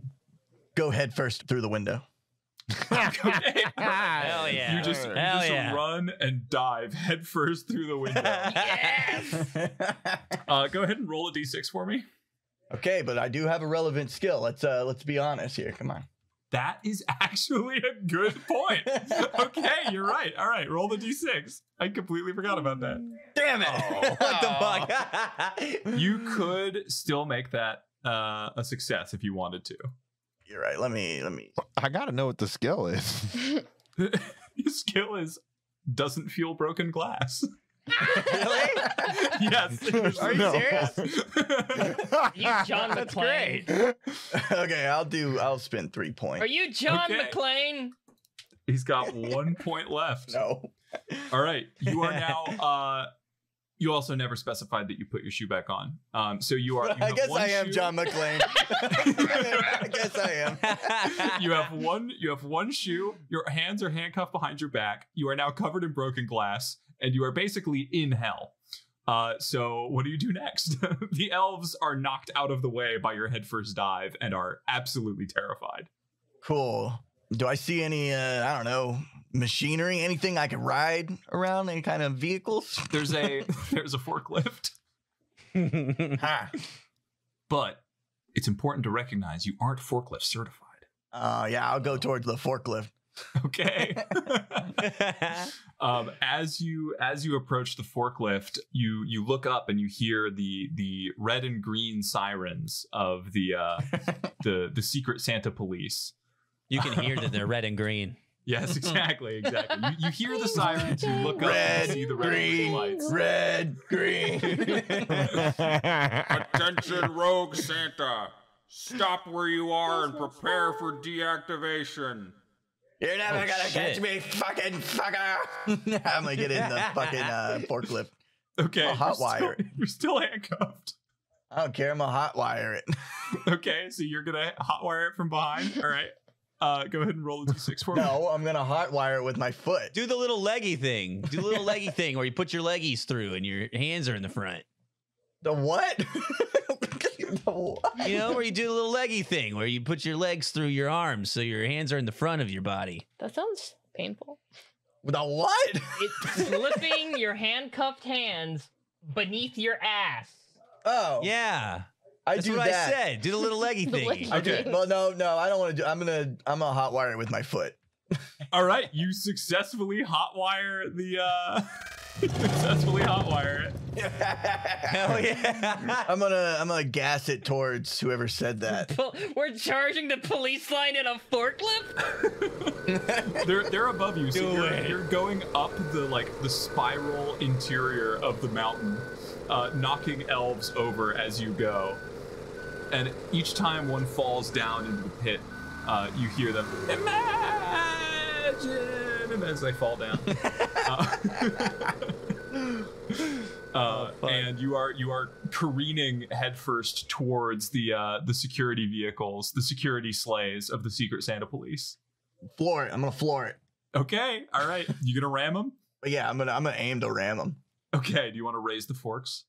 go head first through the window. Okay. Hell yeah. You just, you just yeah. run and dive head first through the window. Yes! Uh, go ahead and roll a D six for me. Okay, but I do have a relevant skill. Let's, uh, let's be honest here. Come on. That is actually a good point. Okay, you're right. All right, roll the D six. I completely forgot about that. Damn it. Oh. What the fuck? You could still make that uh, a success if you wanted to. You're right. Let me, let me. I got to know what the skill is. The skill is doesn't feel broken glass. Really? Yes. Are you no. serious? You John That's McClane. Great. Okay, I'll do. I'll spend three points. Are you John okay. McClane? He's got one point left. No. All right. You are now. Uh, you also never specified that you put your shoe back on. Um, so you are. You I guess I am shoe. John McClane. I guess I am. You have one. You have one shoe. Your hands are handcuffed behind your back. You are now covered in broken glass. And you are basically in hell. Uh, so what do you do next? The elves are knocked out of the way by your headfirst dive and are absolutely terrified. Cool. Do I see any, uh, I don't know, machinery, anything I can ride around, any kind of vehicles? There's a there's a forklift. Ha. But it's important to recognize you aren't forklift certified. Uh, yeah, I'll go towards the forklift. Okay. um, as you as you approach the forklift, you you look up and you hear the the red and green sirens of the uh, the the secret Santa police. You can hear that they're red and green. Yes, exactly, exactly. You, you hear the sirens. You look up red, and see the red green, lights. Red, green. Attention, rogue Santa! Stop where you are and prepare for deactivation. You're never oh, gonna shit. catch me, fucking fucker! I'm gonna get in the fucking uh, forklift. Okay. I'll hotwire it. You're still handcuffed. I don't care. I'm gonna hotwire it. Okay, so you're gonna hotwire it from behind. All right. Uh, go ahead and roll a d six for me. No, I'm gonna hotwire it with my foot. Do the little leggy thing. Do the little leggy thing where you put your leggies through and your hands are in the front. The what? You know, where you do a little leggy thing where you put your legs through your arms so your hands are in the front of your body. That sounds painful. The what? It's slipping your handcuffed hands beneath your ass. Oh. Yeah. I That's do what that. I said. Did a little leggy thing. I did. Well, no, no, I don't want to do. I'm gonna. I'm gonna hotwire it with my foot. All right, you successfully hotwire the. Uh, successfully hotwire it. Hell yeah! I'm gonna. I'm gonna gas it towards whoever said that. We're charging the police line in a forklift. they're they're above you, so you're, you're going up the like the spiral interior of the mountain, uh, knocking elves over as you go. And each time one falls down into the pit, uh, you hear them, imagine, as they fall down. uh, uh, oh, and you are you are careening headfirst towards the uh, the security vehicles, the security sleighs of the Secret Santa police. Floor it. I'm gonna floor it. Okay. All right. You gonna ram them? Yeah. I'm gonna I'm gonna aim to ram them. Okay. Do you want to raise the forks?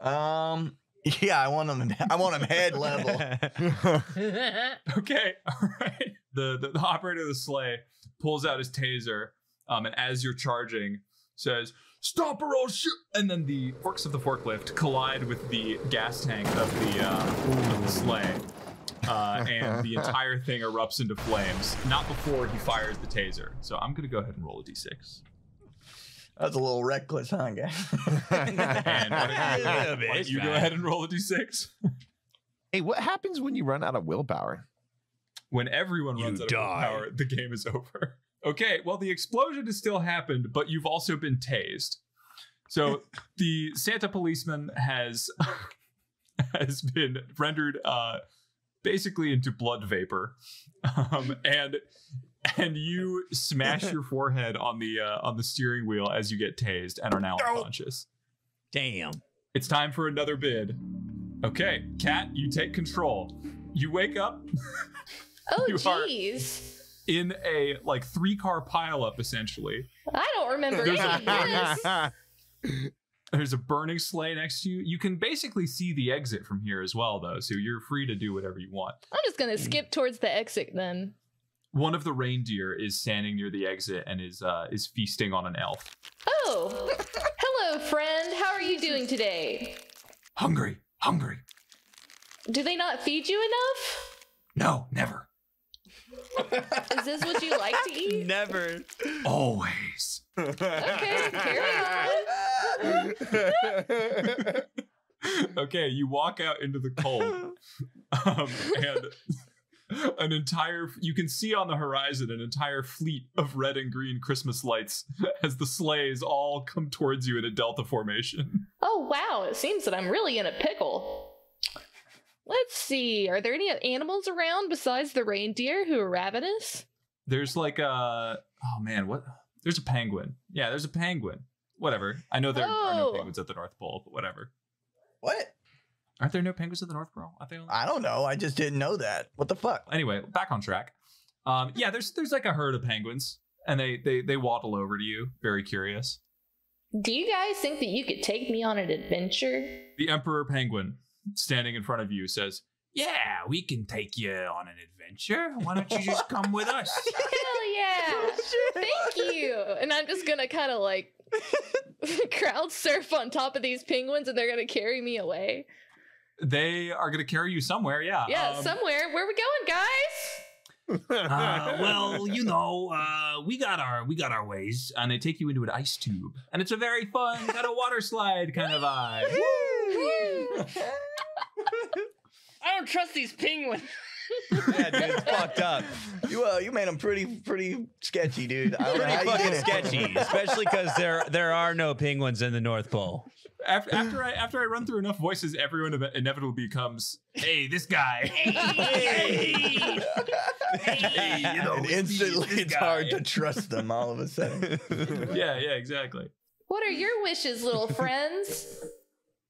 Um. Yeah, I want them. I want them head level. Okay, all right. The, the the operator of the sleigh pulls out his taser, um, and as you're charging, says, "Stop or I'll shoot!" And then the forks of the forklift collide with the gas tank of the, uh, of the sleigh, uh, and the entire thing erupts into flames. Not before he fires the taser. So I'm gonna go ahead and roll a d six. That's a little reckless, huh, guys? And why don't you, why don't you go ahead and roll a d six? Hey, what happens when you run out of willpower? When everyone runs out of willpower, the game is over. Okay, well, the explosion has still happened, but you've also been tased. So the Santa policeman has, has been rendered uh, basically into blood vapor. Um, and... And you smash your forehead on the uh, on the steering wheel as you get tased and are now unconscious. Damn. It's time for another bid. Okay, Kat, you take control. You wake up. Oh, jeez. In a, like, three-car pileup, essentially. I don't remember any of this. There's a burning sleigh next to you. You can basically see the exit from here as well, though, so you're free to do whatever you want. I'm just going to skip towards the exit, then. One of the reindeer is standing near the exit and is uh, is feasting on an elf. Oh, hello, friend. How are you doing today? Hungry, hungry. Do they not feed you enough? No, never. Is this what you like to eat? Never. Always. Okay, carry on. Okay, you walk out into the cold. Um, and... An entire, you can see on the horizon an entire fleet of red and green Christmas lights as the sleighs all come towards you in a delta formation. Oh, wow. It seems that I'm really in a pickle. Let's see. Are there any animals around besides the reindeer who are ravenous? There's like a, oh man, what? There's a penguin. Yeah, there's a penguin. Whatever. I know there oh. are no penguins at the North Pole, but whatever. What? Aren't there no penguins at the North Pole? Are they only- I don't know. I just didn't know that. What the fuck? Anyway, back on track. Um, yeah, there's there's like a herd of penguins, and they, they, they waddle over to you. Very curious. Do you guys think that you could take me on an adventure? The Emperor Penguin, standing in front of you, says, "Yeah, we can take you on an adventure. Why don't you just come with us?" Hell yeah! Thank you! And I'm just gonna kind of like crowd surf on top of these penguins, and they're gonna carry me away. They are going to carry you somewhere, yeah. Yeah, um, somewhere. Where are we going, guys? Uh, well, you know, uh, we got our we got our ways, and they take you into an ice tube, and it's a very fun kind of water slide kind of vibe. I don't trust these penguins. Yeah, dude, it's fucked up. You uh, you made them pretty pretty sketchy, dude. I don't know how you did it. Sketchy, especially because there there are no penguins in the North Pole. After, after I after I run through enough voices, everyone inevitably becomes, "Hey, this guy." Hey, hey. Hey, you know, and instantly it's guy. Hard to trust them all of a sudden. Yeah, yeah, exactly. What are your wishes, little friends?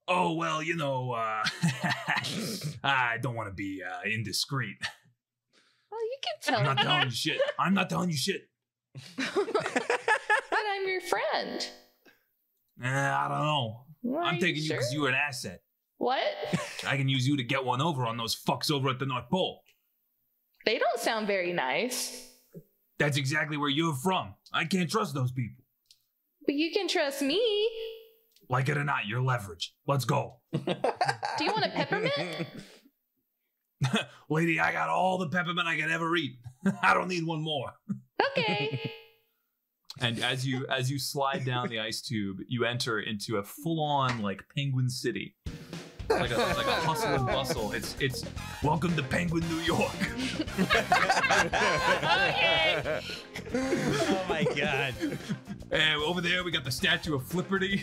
Oh, well, you know, uh, I don't want to be uh, indiscreet. Well, you can tell. I'm not telling you shit. I'm not telling you shit. But I'm your friend. Eh, I don't know. Why I'm taking you because sure? you're an asset. What? I can use you to get one over on those fucks over at the North Pole. They don't sound very nice. That's exactly where you're from. I can't trust those people. But you can trust me. Like it or not, you're leverage. Let's go. Do you want a peppermint? Lady, I got all the peppermint I could ever eat. I don't need one more. Okay. And as you as you slide down the ice tube, you enter into a full-on like Penguin City. Like a, like a hustle and bustle. It's it's welcome to Penguin, New York. Okay. Oh my god. And over there we got the statue of Flipperty.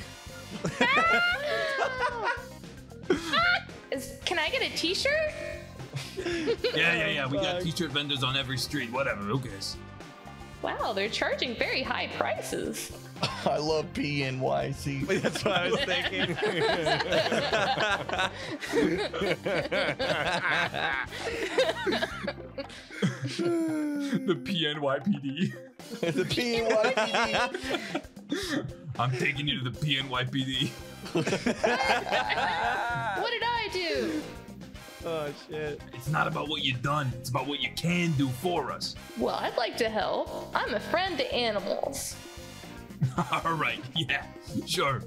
Ah! Ah! Is, can I get a T-shirt? yeah, yeah, yeah. We got T-shirt vendors on every street. Whatever. Who cares? Wow, they're charging very high prices. I love P N Y C. That's what I was thinking. The P N Y P D. The P N Y P D. I'm taking you to the P N Y P D. What did I do? Oh, shit. It's not about what you've done. It's about what you can do for us. Well, I'd like to help. I'm a friend to animals. All right. Yeah, sure.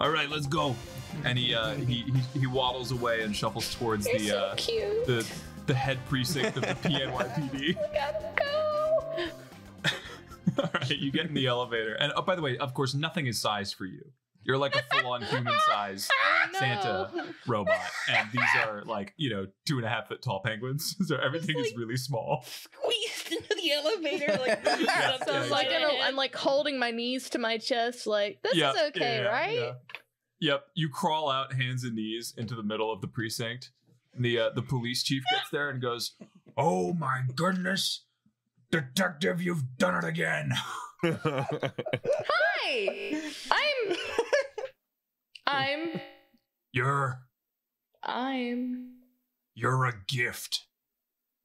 All right, let's go. And he uh, he, he he waddles away and shuffles towards You're the so uh, cute. the the head precinct of the P N Y P D. Look at him go! All right, you get in the elevator, and oh, by the way, of course, nothing is sized for you. You're like a full-on human-sized no. Santa robot, and these are like you know two and a half foot tall penguins, so everything like is really small. Squeezed into the elevator, like yeah, so yeah, I'm, like yeah. I'm like holding my knees to my chest, like this yeah, is okay, yeah, right? Yeah. Yep. You crawl out, hands and knees, into the middle of the precinct. And the uh, the police chief gets there and goes, "Oh my goodness, detective, you've done it again." Hi, I'm. I'm. You're. I'm. You're a gift.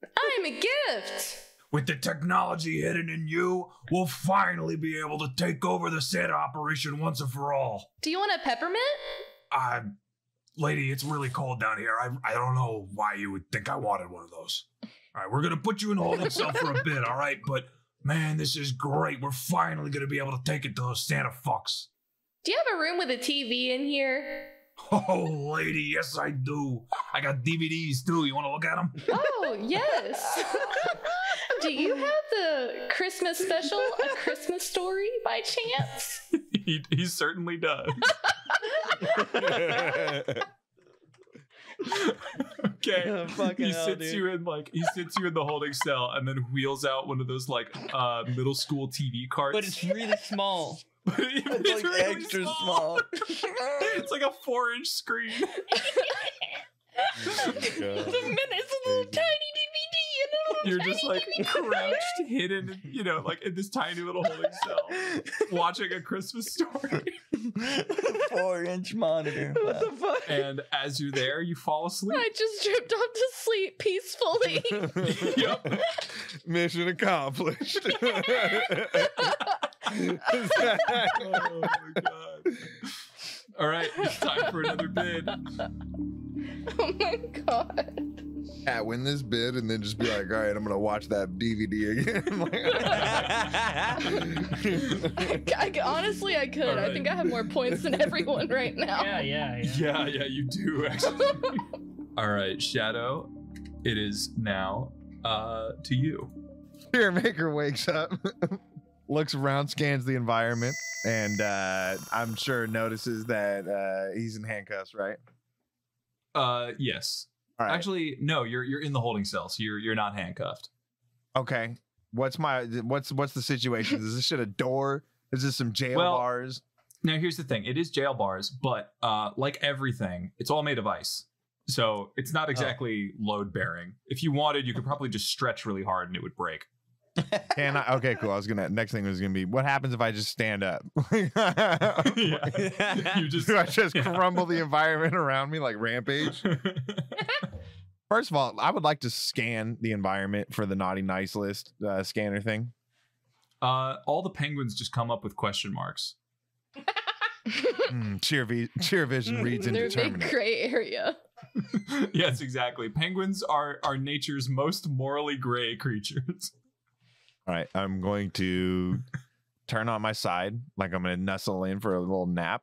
I'm a gift. With the technology hidden in you, we'll finally be able to take over the Santa operation once and for all. Do you want a peppermint? Uh, lady, it's really cold down here. I, I don't know why you would think I wanted one of those. All right, we're going to put you in holding cell for a bit, all right? But, man, this is great. We're finally going to be able to take it to those Santa fucks. Do you have a room with a T V in here? Oh, lady, yes, I do. I got D V Ds, too. You want to look at them? Oh, yes. Do you have the Christmas special, A Christmas Story, by chance? He, he certainly does. Okay. Oh, fucking he hell, sits dude. you in like he sits you in the holding cell and then wheels out one of those like uh, middle school T V carts. But it's really small. But it's, it's like really extra small. small. It's like a four-inch screen. Oh it's, a minute, it's a little tiny D V D. You're just like D V D crouched, hidden, you know, like in this tiny little holding cell, watching A Christmas Story. A four-inch monitor. What the fuck? And as you're there, you fall asleep. I just dripped off to sleep peacefully. Yep. Mission accomplished. Oh my god. All right, it's time for another bid. Oh my god. I win this bid and then just be like, all right, I'm gonna watch that D V D again. Like, I, I, honestly, I could. Right. I think I have more points than everyone right now. Yeah, yeah, yeah. Yeah, yeah, you do, actually. All right, Shadow, it is now uh, to you. Fear Maker wakes up. Looks around, scans the environment, and uh, I'm sure notices that uh, he's in handcuffs, right? Uh, yes. All right. Actually, no. You're you're in the holding cell, so you're you're not handcuffed. Okay. What's my what's what's the situation? Is this shit a door? Is this some jail well, bars? Now here's the thing. It is jail bars, but uh, like everything, it's all made of ice, so it's not exactly oh. load bearing. If you wanted, you could probably just stretch really hard and it would break. Can I? Okay, cool. I was gonna. Next thing was gonna be, what happens if I just stand up? Yeah. You just. Do I just yeah. crumble the environment around me like Rampage? First of all, I would like to scan the environment for the naughty nice list uh, scanner thing. Uh, all the penguins just come up with question marks. mm, cheer, vi cheer vision reads indeterminate. They're a big gray area. Yes, exactly. Penguins are are nature's most morally gray creatures. All right, I'm going to turn on my side, like I'm going to nestle in for a little nap.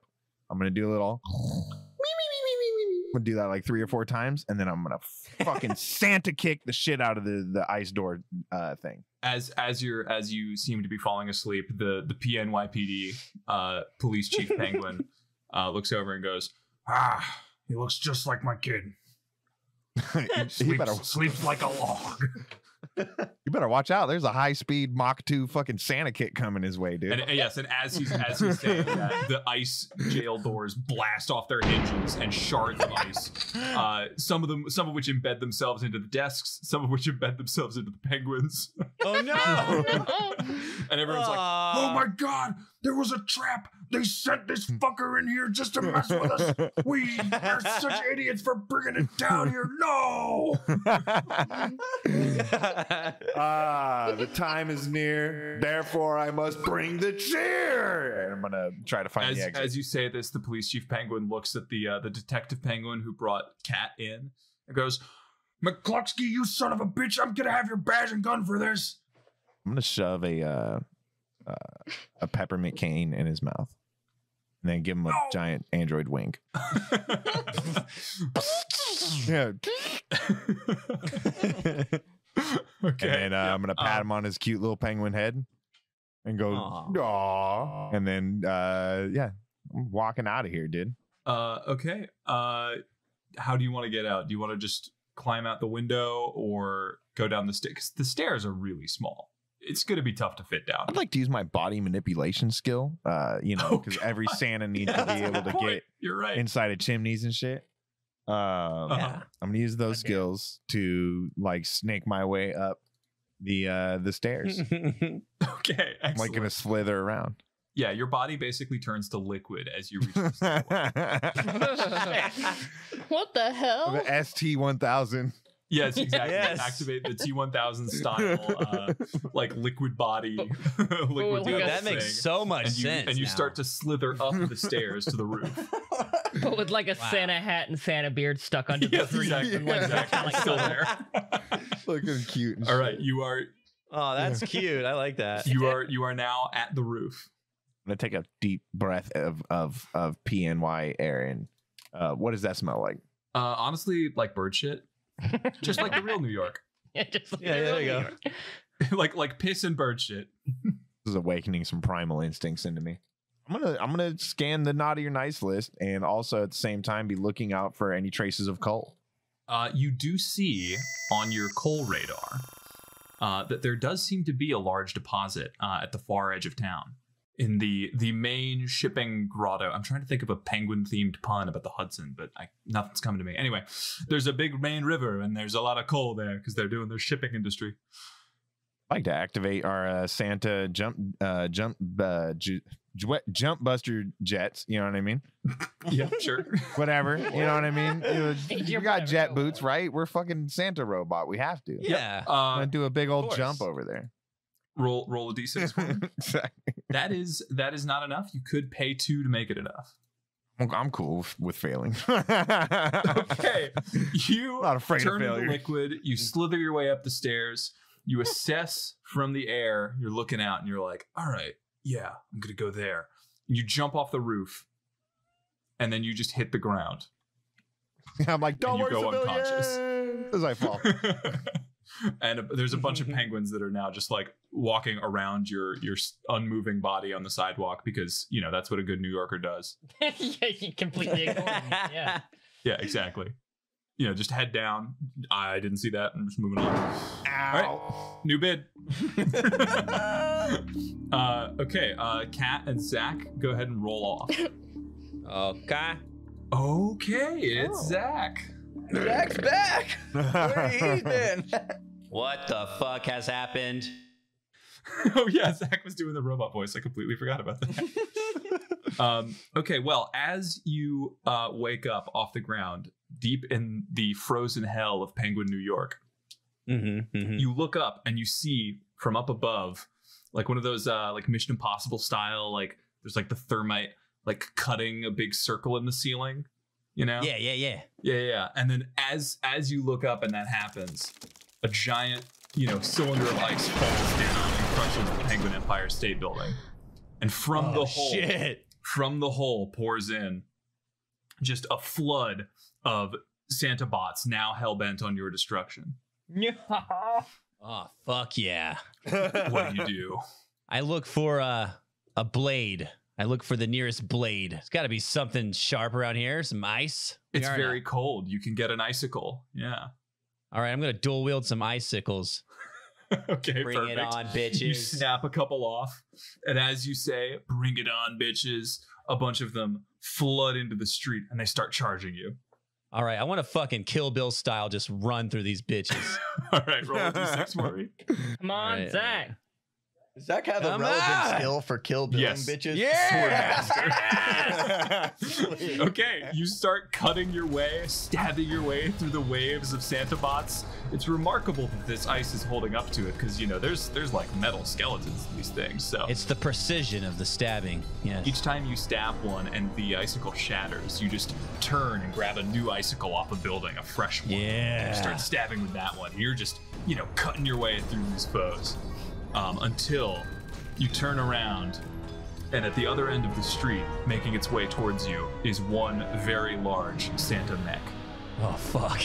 I'm gonna do a little. I'm gonna do that like three or four times, and then I'm gonna fucking Santa kick the shit out of the the ice door uh, thing. As as you're as you seem to be falling asleep, the the P N Y P D uh, police chief Penguin uh, looks over and goes, "Ah, he looks just like my kid. sleeps, he better sleeps like a log." You better watch out. There's a high speed Mach two fucking Santa kick coming his way, dude. And, and yes, and as he's as he's saying that, the ice jail doors blast off their hinges and shards of ice. Uh, some of them, some of which embed themselves into the desks, some of which embed themselves into the penguins. Oh no! no. And everyone's uh, like, "Oh my god, there was a trap. They sent this fucker in here just to mess with us. We are such idiots for bringing it down here. No." Ah, the time is near. Therefore, I must bring the cheer. And I'm gonna try to find as, the exit. As you say this, the police chief Penguin looks at the uh, the detective Penguin who brought Cat in and goes, "McCluxky, you son of a bitch! I'm gonna have your badge and gun for this." I'm gonna shove a uh, uh, a peppermint cane in his mouth, and then give him a no. giant android wink. Yeah. Okay. And then, uh, yeah. I'm gonna pat uh, him on his cute little penguin head, and go, "Aww." Aww. And then, uh, yeah, I'm walking out of here, dude. Uh, okay. Uh, how do you want to get out? Do you want to just climb out the window or go down the stairs? The stairs are really small. It's gonna be tough to fit down. I'd like to use my body manipulation skill. Uh, you know, because oh, every Santa needs to be able to get You're right. inside of chimneys and shit. Um, uh-huh. I'm gonna use those okay. skills to like snake my way up the uh the stairs. Okay, excellent. I'm like gonna slither around. Yeah, your body basically turns to liquid as you reach the stairwell. What the hell? The S T one thousand. Yes, exactly. Yes. Activate the T one thousand style, uh, like liquid body. Liquid dude, that thing. Makes so much and you, sense. And you now. Start to slither up the stairs to the roof. But with like a wow. Santa hat and Santa beard stuck under yes, the tree. Exactly. Yeah. Exactly. Like still there. Looking cute. And all shit. Right, you are. Oh, that's cute. I like that. You are you are now at the roof. I'm gonna take a deep breath of of of P N Y air. And uh, what does that smell like? Uh, honestly, like bird shit. Just like the real New York. Yeah, just like yeah, the real there you New go. York. like like piss and bird shit. This is awakening some primal instincts into me. I'm gonna I'm gonna scan the naughty or nice list and also at the same time be looking out for any traces of coal. Uh, you do see on your coal radar uh, that there does seem to be a large deposit uh, at the far edge of town in the the main shipping grotto. I'm trying to think of a penguin themed pun about the Hudson, but I, nothing's coming to me. Anyway, there's a big main river and there's a lot of coal there because they're doing their shipping industry. I'd like to activate our uh, Santa jump uh, jump. Uh, ju Jump Buster jets, you know what I mean? Yeah, sure. Whatever, you know what I mean? You, you got jet boots, right? We're fucking Santa robot. We have to. Yeah. Uh, I'm gonna do a big old jump over there. Roll, roll a D six. Exactly. That is that is not enough. You could pay two to make it enough. I'm cool with failing. Okay, you not afraid turn of failure. Into liquid. You slither your way up the stairs. You assess from the air. You're looking out, and you're like, all right. Yeah, I'm gonna go there. You jump off the roof, and then you just hit the ground. I'm like, don't worry, unconscious as I fall. And a, there's a bunch of penguins that are now just like walking around your your unmoving body on the sidewalk because you know that's what a good New Yorker does. Yeah, you completely ignore me. Yeah. Yeah, exactly. You know, just head down. I didn't see that. I'm just moving on. Ow. All right, new bid. uh, okay, uh, Kat and Zach, go ahead and roll off. Okay. Okay, it's oh. Zach. Zach's back. Where he been? What the fuck has happened? Oh yeah, Zach was doing the robot voice. I completely forgot about that. um, okay, well, as you uh, wake up off the ground, deep in the frozen hell of Penguin, New York, mm-hmm, mm-hmm. you look up and you see from up above, like one of those uh, like Mission Impossible style, like there's like the thermite like cutting a big circle in the ceiling, you know? Yeah, yeah, yeah, yeah, yeah. And then as as you look up and that happens, a giant you know cylinder of ice falls down and crushes the Penguin Empire State Building, and from oh, the hole shit. from the hole pours in just a flood of Santa bots now hell-bent on your destruction. Oh, fuck yeah. What do you do? I look for a, a blade. I look for the nearest blade. It's got to be something sharp around here. Some ice. It's very now. cold. You can get an icicle. Yeah. All right. I'm going to dual wield some icicles. Okay, bring perfect. it on, bitches. You snap a couple off. And as you say, bring it on, bitches, a bunch of them flood into the street and they start charging you. All right. I want to fucking Kill Bill style just run through these bitches. All right. Roll a d six, Maury. Come on, right, Zach. Right. Does that have Come a relevant on. skill for Kill Bill yes. bitches? Yeah. Yes. Okay. You start cutting your way, stabbing your way through the waves of Santa bots. It's remarkable that this ice is holding up to it because, you know, there's there's like metal skeletons in these things. So it's the precision of the stabbing. Yes. Each time you stab one and the icicle shatters, you just turn and grab a new icicle off a building, a fresh one. Yeah. You start stabbing with that one. You're just, you know, cutting your way through these foes. Um, until you turn around, and at the other end of the street, making its way towards you, is one very large Santa mech. Oh, fuck.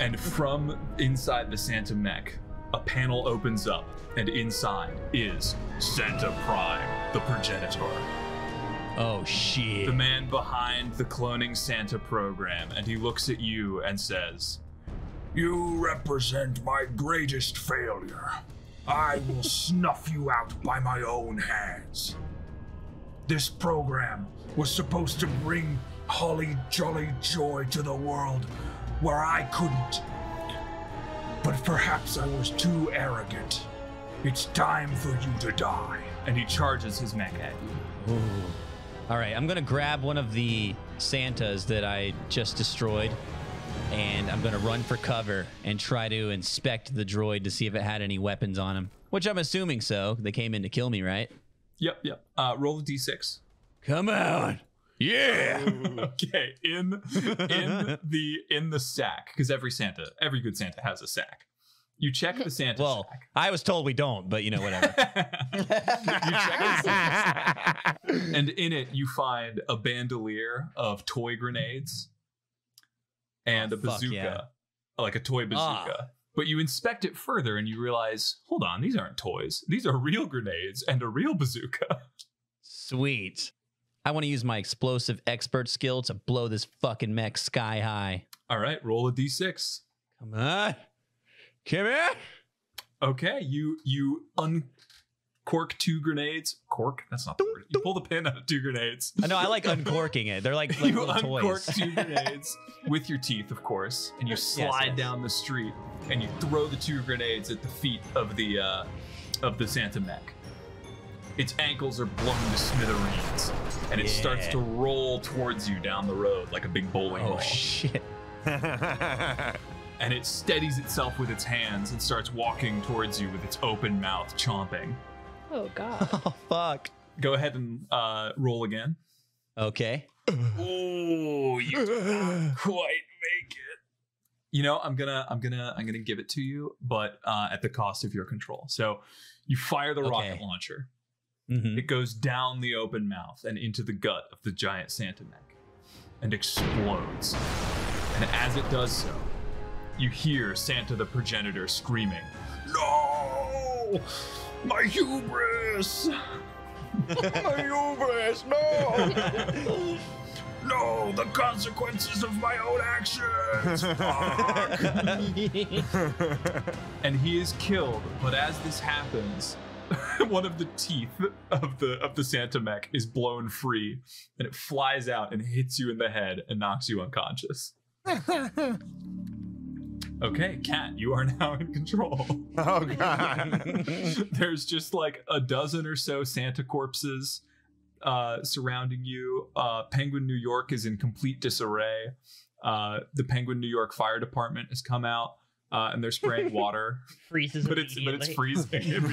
And from inside the Santa mech, a panel opens up, and inside is Santa Prime, the progenitor. Oh, shit. The man behind the cloning Santa program, and he looks at you and says, "You represent my greatest failure. I will snuff you out by my own hands. This program was supposed to bring holly jolly joy to the world where I couldn't. But perhaps I was too arrogant. It's time for you to die." And he charges his mech at you. Ooh. All right, I'm gonna grab one of the Santas that I just destroyed, and I'm gonna run for cover and try to inspect the droid to see if it had any weapons on him, which I'm assuming so. They came in to kill me, right? Yep, yep. Uh, roll a d six. Come on, yeah. Okay, in in the in the sack, because every Santa, every good Santa has a sack. You check the Santa well, sack. Well, I was told we don't, but you know, whatever. You check the Santa sack, and in it you find a bandolier of toy grenades. And oh, a bazooka, yeah. like a toy bazooka. Ah. But you inspect it further and you realize, hold on, these aren't toys. These are real grenades and a real bazooka. Sweet. I want to use my explosive expert skill to blow this fucking mech sky high. All right, roll a d six. Come on. Come here. Okay, you, you uncork two grenades. Cork? That's not the word. You pull the pin out of two grenades. I know, I like uncorking it. They're like, like you little toys. You uncork two grenades with your teeth, of course, and you slide yes, yes. down the street and you throw the two grenades at the feet of the uh, of the Santa mech. Its ankles are blown to smithereens, and it yeah. starts to roll towards you down the road like a big bowling ball. Oh, shit. And it steadies itself with its hands and starts walking towards you with its open mouth chomping. Oh, God. Oh, fuck. Go ahead and uh, roll again. Okay. Oh, you didn't quite make it. You know, I'm gonna, I'm gonna, I'm gonna give it to you, but uh, at the cost of your control. So, you fire the okay. rocket launcher. Mm-hmm. It goes down the open mouth and into the gut of the giant Santa mech, and explodes. And as it does so, you hear Santa the progenitor screaming, "No! My hubris! My hubris! No! No! The consequences of my own actions! Fuck!" And he is killed. But as this happens, one of the teeth of the of the Santa mech is blown free, and it flies out and hits you in the head and knocks you unconscious. Okay, Cat, you are now in control. Oh, God. There's just like a dozen or so Santa corpses uh, surrounding you. Uh, Penguin, New York is in complete disarray. Uh, the Penguin, New York Fire Department has come out, uh, and they're spraying water. Freezes but it's But it's freezing.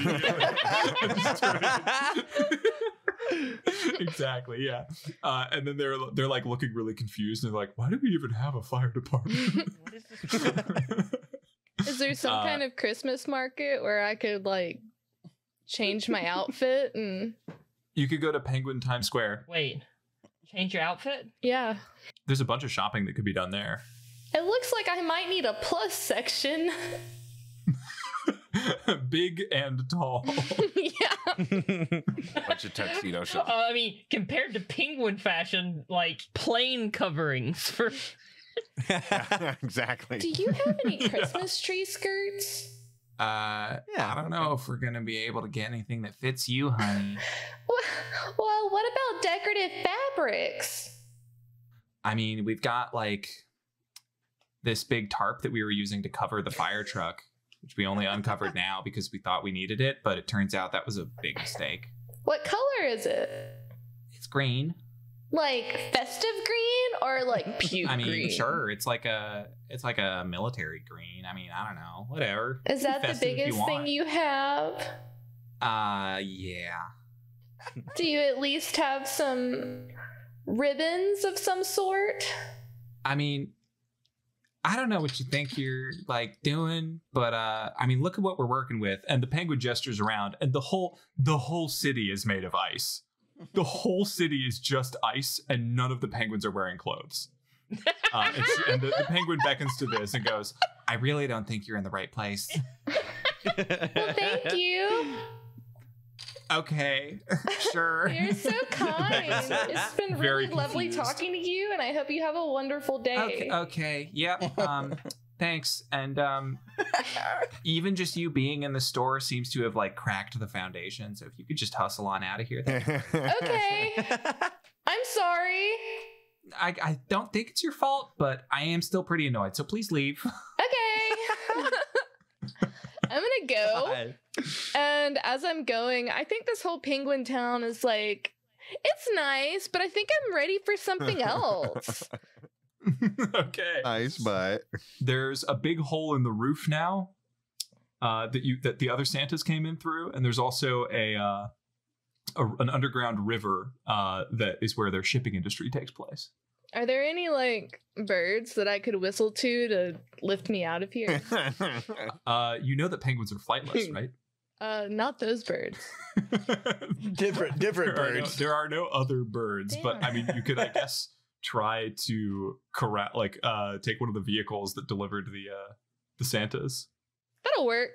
Exactly, yeah. Uh, and then they're they're like looking really confused, and they're like, "Why do we even have a fire department?" What is this? Is there some uh, kind of Christmas market where I could like change my outfit and? You could go to Penguin Times Square. Wait, change your outfit? Yeah. There's a bunch of shopping that could be done there. It looks like I might need a plus section. Big and tall. Yeah. Bunch of tuxedo shots. Uh, I mean, compared to penguin fashion, like plane coverings for. Yeah, exactly. Do you have any Christmas yeah. tree skirts? Uh, yeah, I don't know if we're gonna be able to get anything that fits you, honey. Well, what about decorative fabrics? I mean, we've got like this big tarp that we were using to cover the fire truck, which we only uncovered now because we thought we needed it, but it turns out that was a big mistake. What color is it? It's green. Like festive green or like puke I mean, green? Sure. It's like a it's like a military green. I mean, I don't know. Whatever. Is that the biggest thing you have? Uh, yeah. Do you at least have some ribbons of some sort? I mean, I don't know what you think you're like doing, but uh, I mean, look at what we're working with. And the penguin gestures around, and the whole the whole city is made of ice. The whole city is just ice, and none of the penguins are wearing clothes. Uh, and she, and the, the penguin beckons to this and goes, "I really don't think you're in the right place." Well, thank you. Okay, sure. You're so kind. It's been really Very lovely confused. talking to you, and I hope you have a wonderful day. Okay, okay. Yep. Um, thanks. And um, even just you being in the store seems to have like cracked the foundation. So if you could just hustle on out of here. Okay. I'm sorry. I, I don't think it's your fault, but I am still pretty annoyed. So please leave. Okay. I'm gonna go. God. And as I'm going, I think this whole penguin town is like, it's nice, but I think I'm ready for something else. Okay. Nice, but there's a big hole in the roof now uh, that you that the other Santas came in through, and there's also a, uh, a an underground river uh, that is where their shipping industry takes place. Are there any, like, birds that I could whistle to to lift me out of here? Uh, you know that penguins are flightless, right? Uh, not those birds. different different there birds. Are no, there are no other birds, Damn. but, I mean, you could, I guess, try to, corral, like, uh, take one of the vehicles that delivered the, uh, the Santas. That'll work.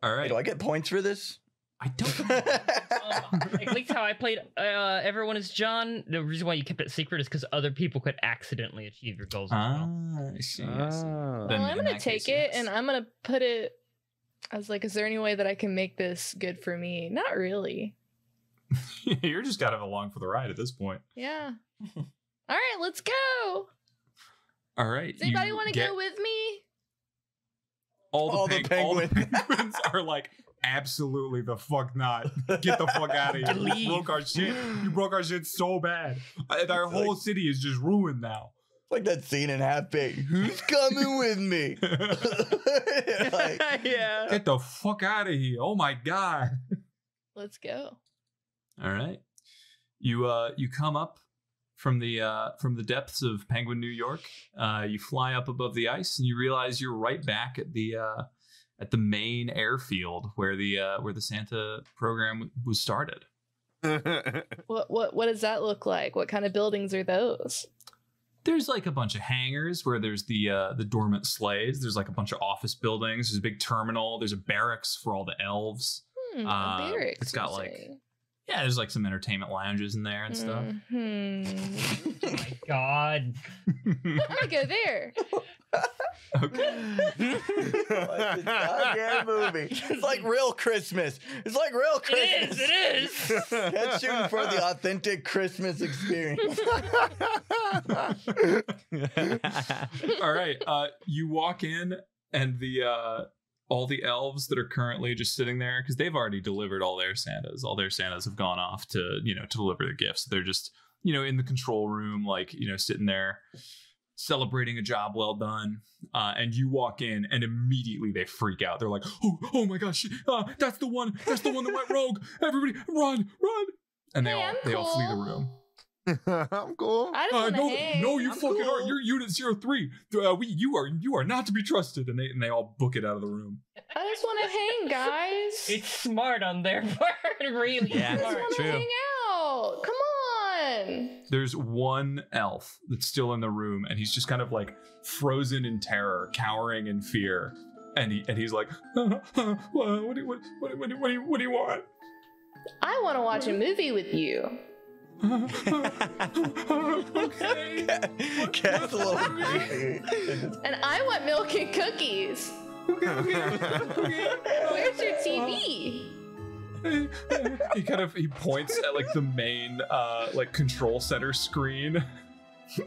All right. Wait, do I get points for this? I don't know. uh, At least how I played uh, Everyone is John. The reason why you kept it secret is because other people could accidentally achieve your goals. Ah, well. I see. I see. Well, then I'm going to take case, it yes. and I'm going to put it. I was like, is there any way that I can make this good for me? Not really. You're just kind of along for the ride at this point. Yeah. All right, let's go. All right. Does anybody want to get... go with me? All the, all peng the, penguin. all the penguins are like, absolutely the fuck not. Get the fuck out of here. You broke our shit. You broke our shit so bad. Our whole like, city is just ruined now. Like that scene in Half Baked. Who's coming with me? Like, yeah. Get the fuck out of here. Oh my god. Let's go. All right. You uh you come up from the uh from the depths of Penguin, New York. Uh you fly up above the ice and you realize you're right back at the uh at the main airfield where the uh, where the Santa program was started. What what what does that look like? What kind of buildings are those? There's like a bunch of hangars where there's the uh, the dormant sleighs. There's like a bunch of office buildings. There's a big terminal. There's a barracks for all the elves. Hmm, uh, barracks. It's got like saying. yeah. There's like some entertainment lounges in there and mm-hmm. stuff. Oh my god! I'm gonna go there. Okay. It's a movie. It's like real Christmas. It's like real Christmas. It is. It is. That's shooting for the authentic Christmas experience. All right. Uh, you walk in, and the uh, all the elves that are currently just sitting there because they've already delivered all their Santas. All their Santas have gone off to you know to deliver their gifts. They're just you know in the control room, like you know sitting there. Celebrating a job well done, uh, and you walk in, and immediately they freak out. They're like, "Oh, oh my gosh, uh, that's the one! That's the one that went rogue! Everybody, run, run!" And they hey, all I'm they cool. all flee the room. I'm cool. I uh, no, hang. no, you I'm fucking cool. are. You're unit zero three. Uh, we, you are, you are not to be trusted. And they, and they all book it out of the room. I just want to hang, guys. It's smart on their part, really. Yeah, I just want to hang out. Come on. There's one elf that's still in the room, and he's just kind of like frozen in terror, cowering in fear, and he and he's like, uh, uh, what do you, what, what, what, what do you, what do you want? I want to watch a movie with you. Okay. Cat's a little creepy. And I want milk and cookies. Okay, okay, okay. Where's your T V? He kind of he points at like the main uh, like control center screen,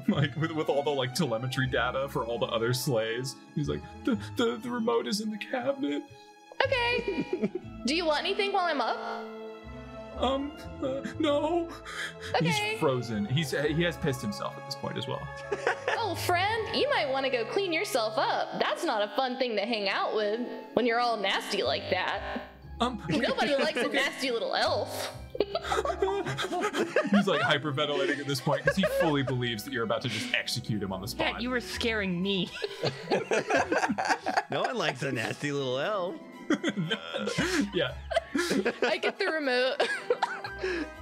like with with all the like telemetry data for all the other sleighs. He's like, the the, the remote is in the cabinet. Okay. Do you want anything while I'm up? Um, uh, no. Okay. He's frozen. He's uh, he has pissed himself at this point as well. Oh, friend, you might want to go clean yourself up. That's not a fun thing to hang out with when you're all nasty like that. Um, okay. Nobody likes a nasty little elf. He's like hyperventilating at this point because he fully believes that you're about to just execute him on the spot. Cat, you were scaring me. No one likes a nasty little elf. Yeah. I get the remote.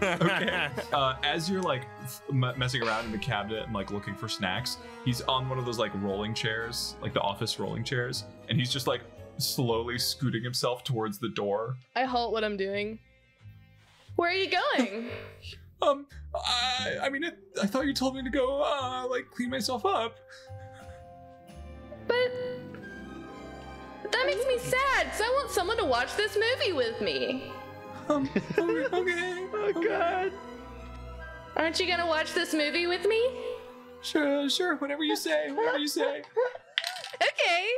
Okay. Uh, as you're like m messing around in the cabinet and like looking for snacks, he's on one of those like rolling chairs, like the office rolling chairs, and he's just like slowly scooting himself towards the door. I halt what I'm doing. Where are you going? um, I, I mean, it, I thought you told me to go uh, like clean myself up. But. That makes me sad, because I want someone to watch this movie with me. Um, okay, okay. Oh, God. Aren't you going to watch this movie with me? Sure, sure, whatever you say, whatever you say. Okay.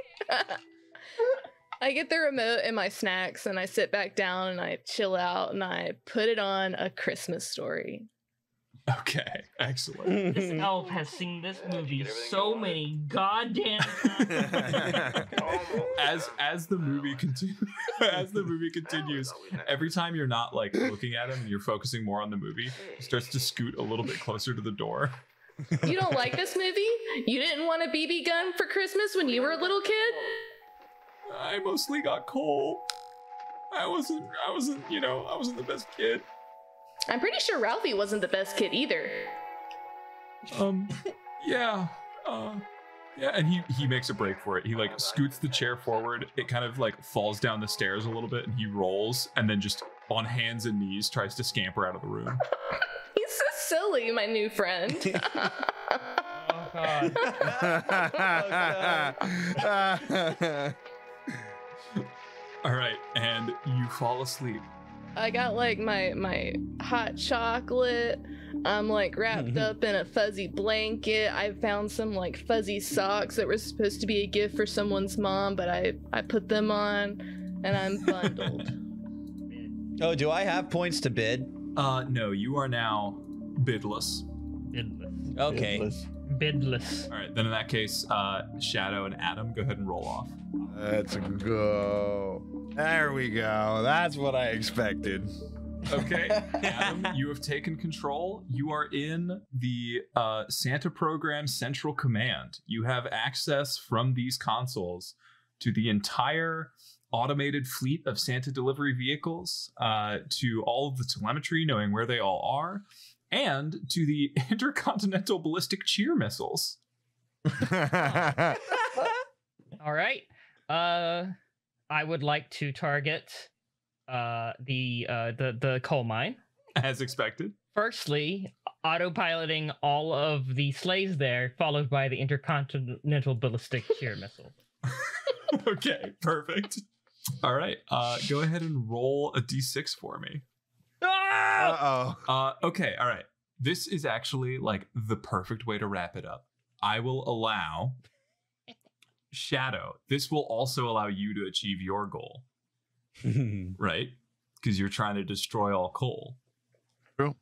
I get the remote and my snacks, and I sit back down, and I chill out, and I put it on A Christmas Story. Okay, excellent. This elf has seen this movie so many goddamn times. as as the movie continues, as the movie continues, every time you're not like looking at him and you're focusing more on the movie, he starts to scoot a little bit closer to the door. You don't like this movie? You didn't want a B B gun for Christmas when you were a little kid? I mostly got cold. I wasn't. I wasn't. You know, I wasn't the best kid. I'm pretty sure Ralphie wasn't the best kid either. Um, yeah, uh, yeah, and he, he makes a break for it. He like scoots the chair forward. It kind of like falls down the stairs a little bit and he rolls and then just on hands and knees tries to scamper out of the room. He's so silly, my new friend. Oh, God. Oh, God. All right, and you fall asleep. I got like my my hot chocolate. I'm like wrapped up in a fuzzy blanket. I found some like fuzzy socks that were supposed to be a gift for someone's mom, but I I put them on, and I'm bundled. Oh, do I have points to bid? Uh, no, you are now bidless. Bidless. Okay. Bidless. Bidless. All right, then in that case, uh, Shadow and Adam, go ahead and roll off. Let's go. There we go. That's what I expected. Okay, Adam, you have taken control. You are in the uh, Santa Program Central Command. You have access from these consoles to the entire automated fleet of Santa delivery vehicles, uh, to all of the telemetry, knowing where they all are, and to the intercontinental ballistic cheer missiles. All right. Uh... I would like to target uh, the uh, the the coal mine, as expected. Firstly, autopiloting all of the sleighs there, followed by the intercontinental ballistic cheer missile. Okay, perfect. All right, uh, go ahead and roll a d six for me. Ah! Uh-oh. Uh, okay, all right. This is actually like the perfect way to wrap it up. I will allow. Shadow, this will also allow you to achieve your goal, right? Because you're trying to destroy all coal. True.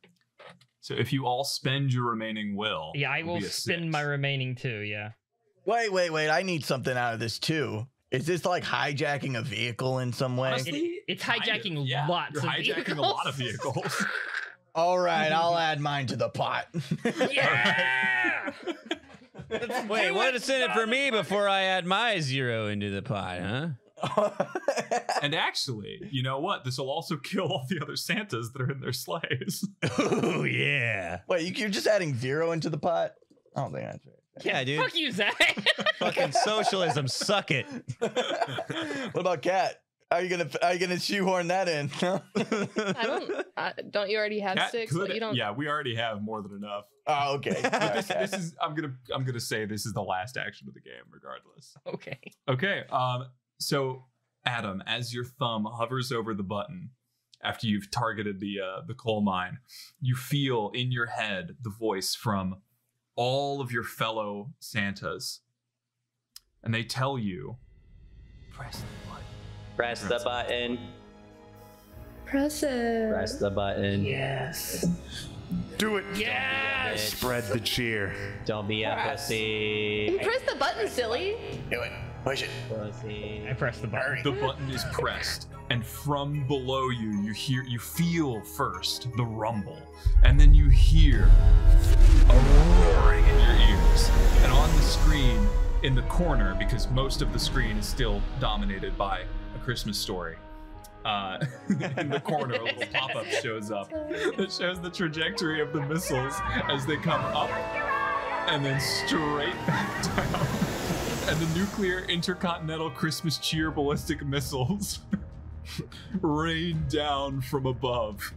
So if you all spend your remaining will, yeah, I will spend six. My remaining two. Yeah. Wait, wait, wait! I need something out of this too. Is this like hijacking a vehicle in some way? Honestly, it, it's hijacking, of, yeah. lots you're hijacking a lot of vehicles. All right, I'll add mine to the pot. Yeah! Right. Wait, what is in it for me before I add my zero into the pot, huh? And actually, you know what? This will also kill all the other Santas that are in their sleighs. Oh, yeah. Wait, you're just adding zero into the pot? I don't think that's right. Yeah, dude. Fuck you, Zach. Fucking socialism, suck it. What about Kat? Are you gonna Are you gonna shoehorn that in? I don't. I, don't you already have Kat six? Could, you don't... Yeah, we already have more than enough. Oh, okay. But this, this is. I'm gonna. I'm gonna say this is the last action of the game, regardless. Okay. Okay. Um. So, Adam, as your thumb hovers over the button, after you've targeted the uh, the coal mine, you feel in your head the voice from all of your fellow Santas, and they tell you, press the button. Press the button. Press it. Press the button. Yes. Do it. Yes. Spread the cheer. Don't be a pussy. Press the button, silly. Do it. Push it. Pussy. I press the button. The button is pressed, and from below you, you hear, you feel first the rumble, and then you hear a roaring in your ears, and on the screen in the corner, because most of the screen is still dominated by A Christmas Story, uh, in the corner a little pop-up shows up that shows the trajectory of the missiles as they come up and then straight back down, and the nuclear intercontinental Christmas cheer ballistic missiles rain down from above.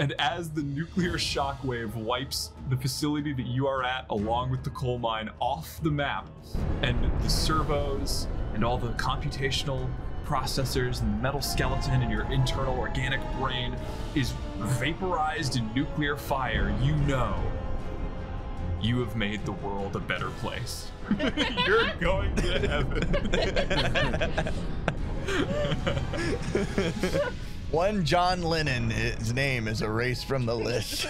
And as the nuclear shockwave wipes the facility that you are at, along with the coal mine, off the map, and the servos and all the computational processors and the metal skeleton in your internal organic brain is vaporized in nuclear fire, you know you have made the world a better place. You're going to heaven. One John Lennon, his name is erased from the list.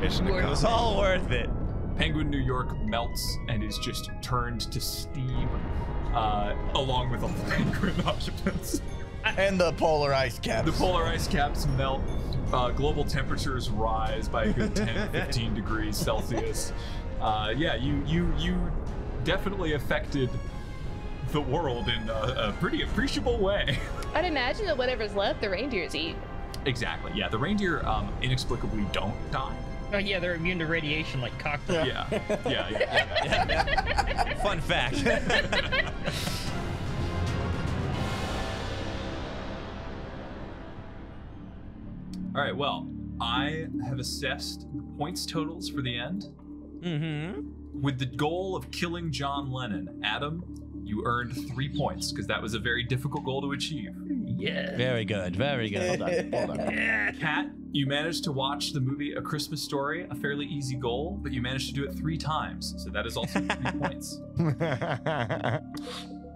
Mission accomplished. It was all worth it. Penguin New York melts and is just turned to steam, uh, along with all the penguin occupants. And the polar ice caps. The polar ice caps melt. Uh, global temperatures rise by a good ten, fifteen degrees Celsius. Uh, yeah, you, you, you definitely affected the world in a, a pretty appreciable way. I'd imagine that whatever's left, the reindeers eat. Exactly, yeah. The reindeer um, inexplicably don't die. Oh yeah, they're immune to radiation like cockroaches. Yeah, yeah, yeah. yeah, yeah, yeah. Fun fact. All right, well, I have assessed the points totals for the end. Mm-hmm. With the goal of killing John Lennon, Adam, you earned three points because that was a very difficult goal to achieve. Yeah. Very good. Very good. Hold on. Hold on. Yeah. Kat, you managed to watch the movie A Christmas Story, a fairly easy goal, but you managed to do it three times. So that is also three points.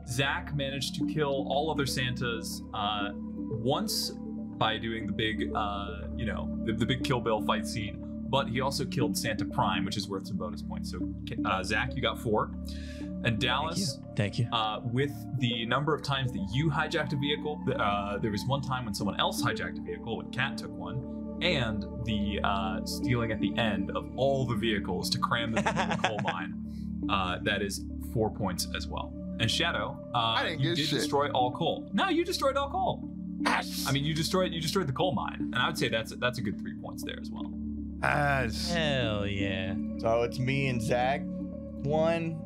Zach managed to kill all other Santas uh, once by doing the big, uh, you know, the, the big Kill Bill fight scene. But he also killed Santa Prime, which is worth some bonus points. So, uh, Zach, you got four. And Dallas, thank you. Thank you. Uh, with the number of times that you hijacked a vehicle, uh, there was one time when someone else hijacked a vehicle, when Kat took one, and the uh, stealing at the end of all the vehicles to cram them into the coal mine. Uh, that is four points as well. And Shadow, uh, I didn't you did shit. destroy all coal. No, you destroyed all coal. I mean, you destroyed you destroyed the coal mine, and I would say that's that's a good three points there as well. Ass. Hell yeah. So it's me and Zach. One.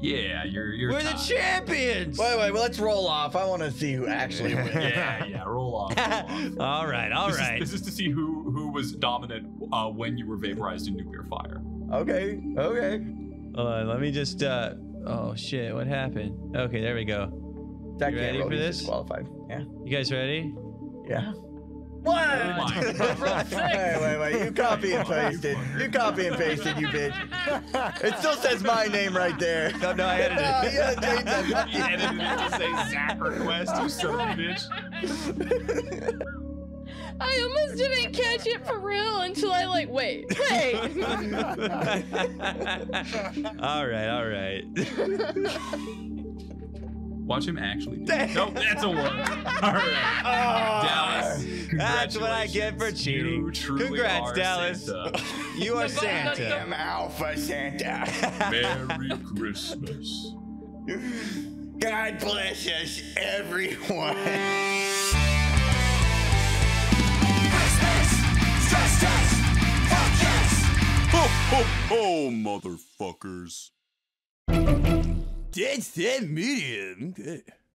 Yeah, you're you're We're top. the champions! Wait, wait, well, let's roll off. I wanna see who actually wins. Yeah, yeah, roll off. Roll off. all right, all this right. Is, this is to see who who was dominant uh, when you were vaporized in nuclear fire. Okay, okay. Hold on, let me just uh oh shit, what happened? Okay, there we go. Zach, you ready roll, for this? Qualified. Yeah. You guys ready? Yeah. What? Oh wait, wait, wait. You copy and pasted. You copy and pasted, you bitch. It still says my name right there. No, no, I edited it. You oh, yeah, edited it to say Zach request, you son of a bitch. I almost didn't catch it for real until I, like, wait, wait. all right, all right. Watch him actually do it. Nope, that's a one. All right. Oh, Dallas, that's what I get for cheating. You truly Congrats, are Dallas. Santa. You are Santa. Damn alpha Santa. Merry Christmas. God bless us, everyone. Christmas, stress test, fuck yes. Ho, ho, ho, motherfuckers. Dead Set Media. Okay.